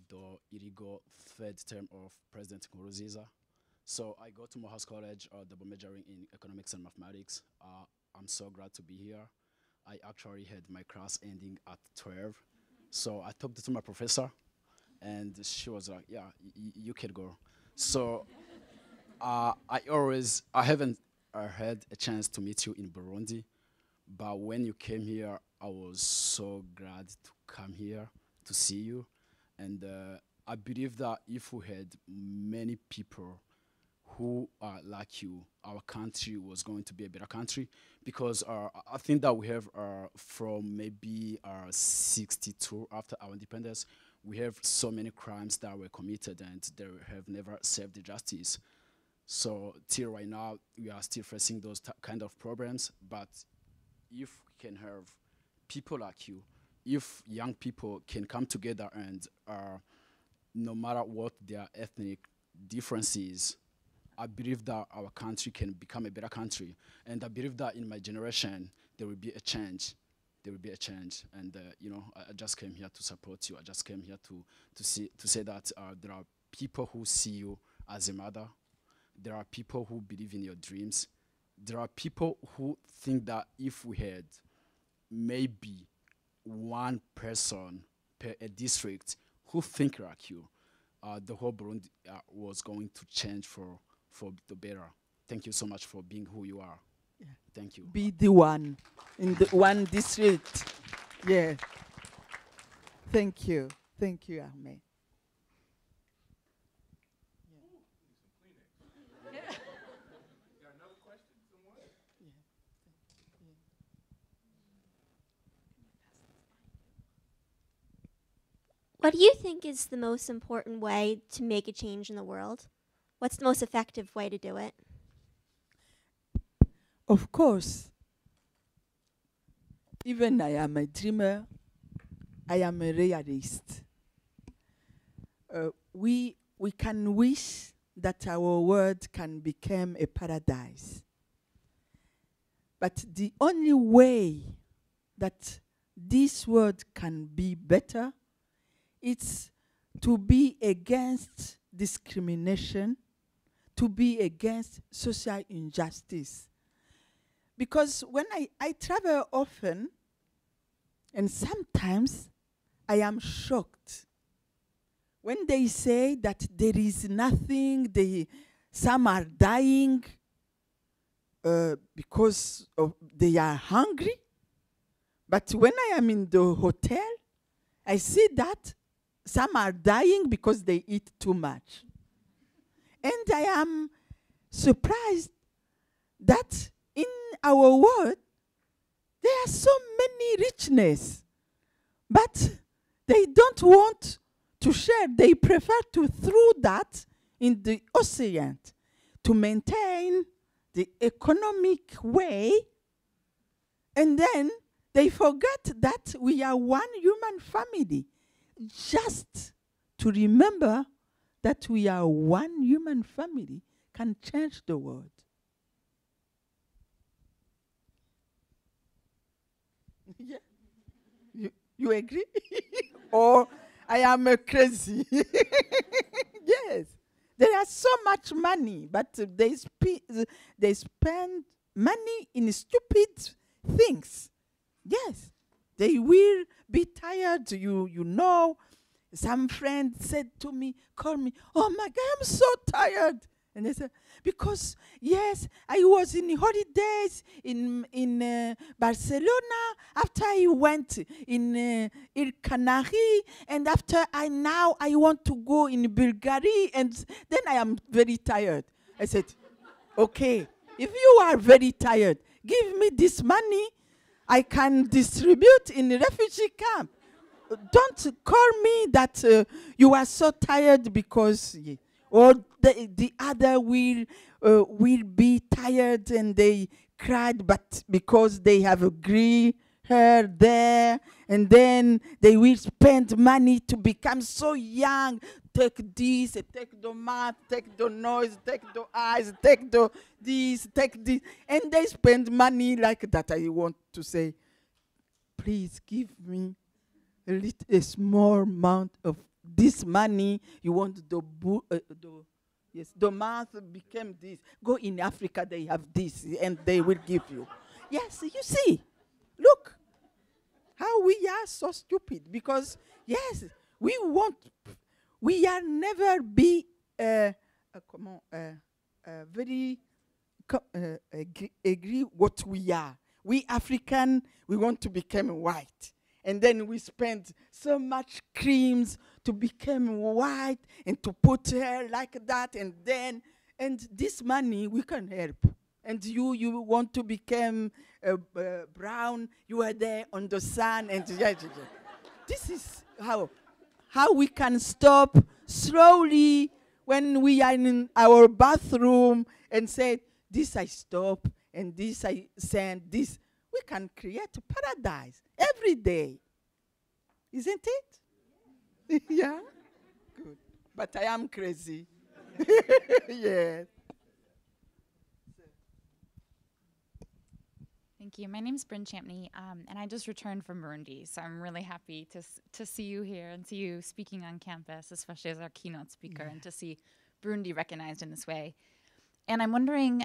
the illegal third term of President Nkurunziza. So I go to Morehouse College, double majoring in economics and mathematics. I'm so glad to be here. I actually had my class ending at 12. So I talked to my professor, and she was like, yeah, you can go. So I haven't had a chance to meet you in Burundi, but when you came here, I was so glad to come here to see you. And I believe that if we had many people who are like you, our country was going to be a better country, because I think that we have from maybe 62 after our independence, we have so many crimes that were committed and they have never served the justice. So till right now, we are still facing those kind of problems. But if we can have people like you, if young people can come together and no matter what their ethnic differences, I believe that our country can become a better country. And I believe that in my generation, there will be a change. There will be a change, and you know, I just came here to support you. I just came here to say that there are people who see you as a mother. There are people who believe in your dreams. There are people who think that if we had maybe one person per a district who think like you, the whole Burundi was going to change for the better. Thank you so much for being who you are. Thank you. Be the one in the one district. Yeah. Thank you. Thank you, Ahmed. Yeah. There are no questions? Someone? Yeah. What do you think is the most important way to make a change in the world? What's the most effective way to do it? Of course, even I am a dreamer, I am a realist. We we can wish that our world can become a paradise. But the only way that this world can be better is to be against discrimination, to be against social injustice. Because when I travel often, and sometimes I am shocked when they say that there is nothing, some are dying because they are hungry. But when I am in the hotel, I see that some are dying because they eat too much. And I am surprised that in our world, there are so many richness, but they don't want to share. They prefer to throw that in the ocean to maintain the economic way, and then they forget that we are one human family. Just to remember that we are one human family can change the world. Yeah. You agree? Or I am crazy. Yes. There are so much money, but they spend money in stupid things. Yes, they will be tired. You know, some friend said to me, call me, oh my God, I'm so tired. And I said, because, yes, I was in holidays in Barcelona, after I went in Il Canari, and after now I want to go in Bulgaria, and then I am very tired. I said, okay, if you are very tired, give me this money, I can distribute in the refugee camp. Don't call me that you are so tired because, or the other will be tired and they cried, but because they have a gray hair there, and then they will spend money to become so young. Take this, take the mouth, take the nose, take the eyes, take the this, take this. And they spend money like that. I want to say, please give me a small amount of this money. You want the mouth became this. Go in Africa, they have this, and they will give you. Yes, you see, look how we are so stupid because, yes, we want. We are never be agree what we are. We African, we want to become white. And then we spend so much creams to become white and to put hair like that. And then, and this money we can help. And you want to become brown, you are there on the sun. And this is how we can stop slowly when we are in our bathroom and say, this I stop and this I send, this. We can create paradise every day. Isn't it? Yeah? Good. But I am crazy. Yes. Thank you. My name's Bryn Champney, and I just returned from Burundi, so I'm really happy to see you here and see you speaking on campus, especially as our keynote speaker, yeah. And to see Burundi recognized in this way. And I'm wondering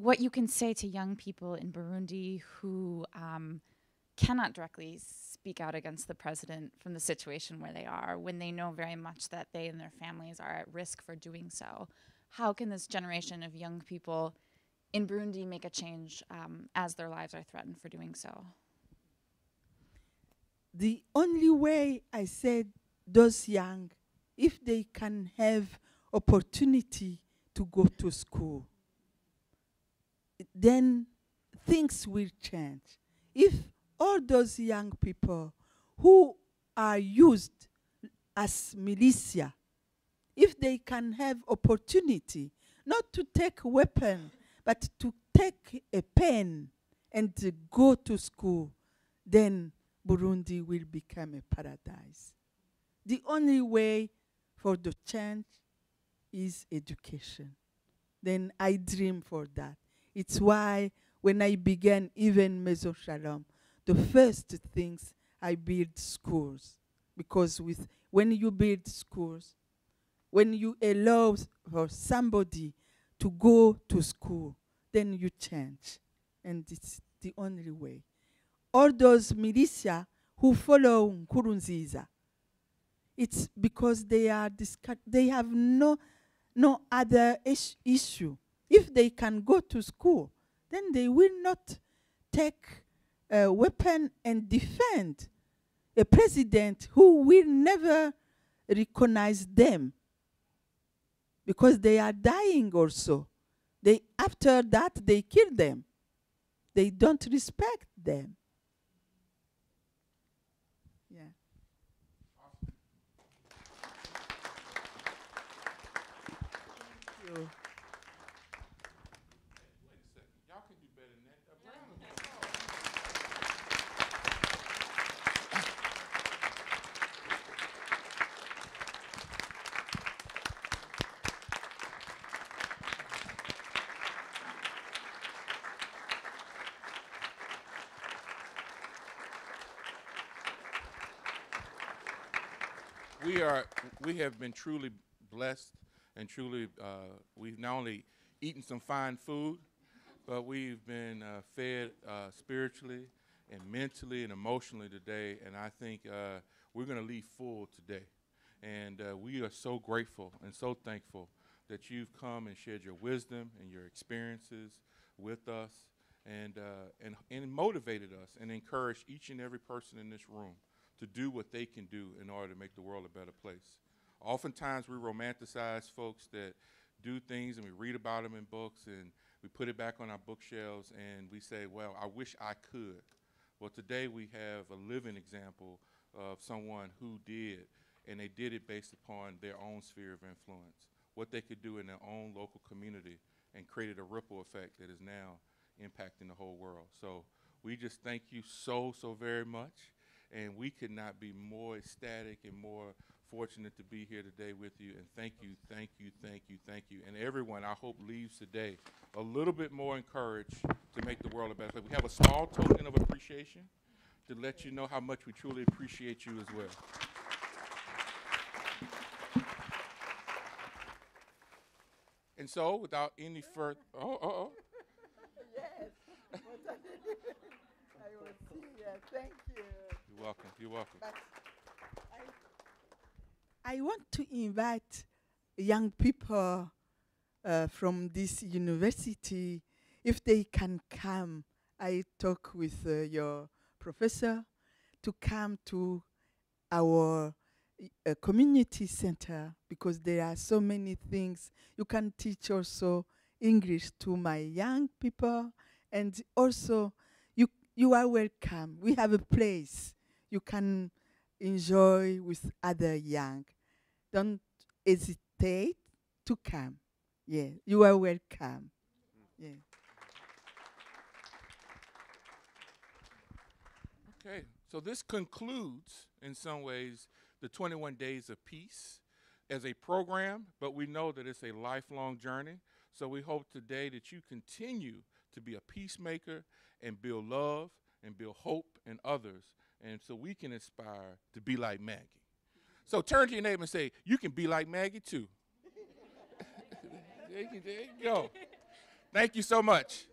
what you can say to young people in Burundi who cannot directly speak out against the president from the situation where they are, when they know very much that they and their families are at risk for doing so. How can this generation of young people in Burundi make a change as their lives are threatened for doing so? The only way, I said, those young, if they can have opportunity to go to school, then things will change. If all those young people who are used as militia, if they can have opportunity not to take weapon, but to take a pen and to go to school, then Burundi will become a paradise. The only way for the change is education. Then I dream for that. It's why when I began even Maison Shalom, the first things I build schools, because when you build schools, when you allow for somebody to go to school, then you change, and it's the only way. All those militia who follow Nkurunziza, it's because they have no other issue. If they can go to school, then they will not take a weapon and defend a president who will never recognize them, because they are dying also. After that, they kill them. They don't respect them. Yeah. Thank you. We have been truly blessed, and truly we've not only eaten some fine food, but we've been fed spiritually and mentally and emotionally today, and I think we're going to leave full today. And we are so grateful and so thankful that you've come and shared your wisdom and your experiences with us, and motivated us and encouraged each and every person in this room to do what they can do in order to make the world a better place. Oftentimes we romanticize folks that do things, and we read about them in books, and we put it back on our bookshelves, and we say, well, I wish I could. Well, today we have a living example of someone who did, and they did it based upon their own sphere of influence, what they could do in their own local community, and created a ripple effect that is now impacting the whole world. So we just thank you so, so very much. And we could not be more ecstatic and more fortunate to be here today with you. And thank you, thank you, thank you, thank you. And everyone, I hope, leaves today a little bit more encouraged to make the world a better place. We have a small token of appreciation to let you know how much we truly appreciate you as well. And so, without any further, yes. I will see you. Thank you. You're welcome. You're welcome. But I want to invite young people from this university, if they can come. I talk with your professor to come to our community center, because there are so many things. You can teach also English to my young people, and also you are welcome. We have a place you can enjoy with other young. Don't hesitate to come. Yeah, you are welcome. Yeah. Okay, so this concludes, in some ways, the 21 Days of Peace as a program, but we know that it's a lifelong journey. So we hope today that you continue to be a peacemaker and build love and build hope in others, and so we can inspire to be like Maggie. So turn to your neighbor and say, you can be like Maggie too. There you go. Thank you so much.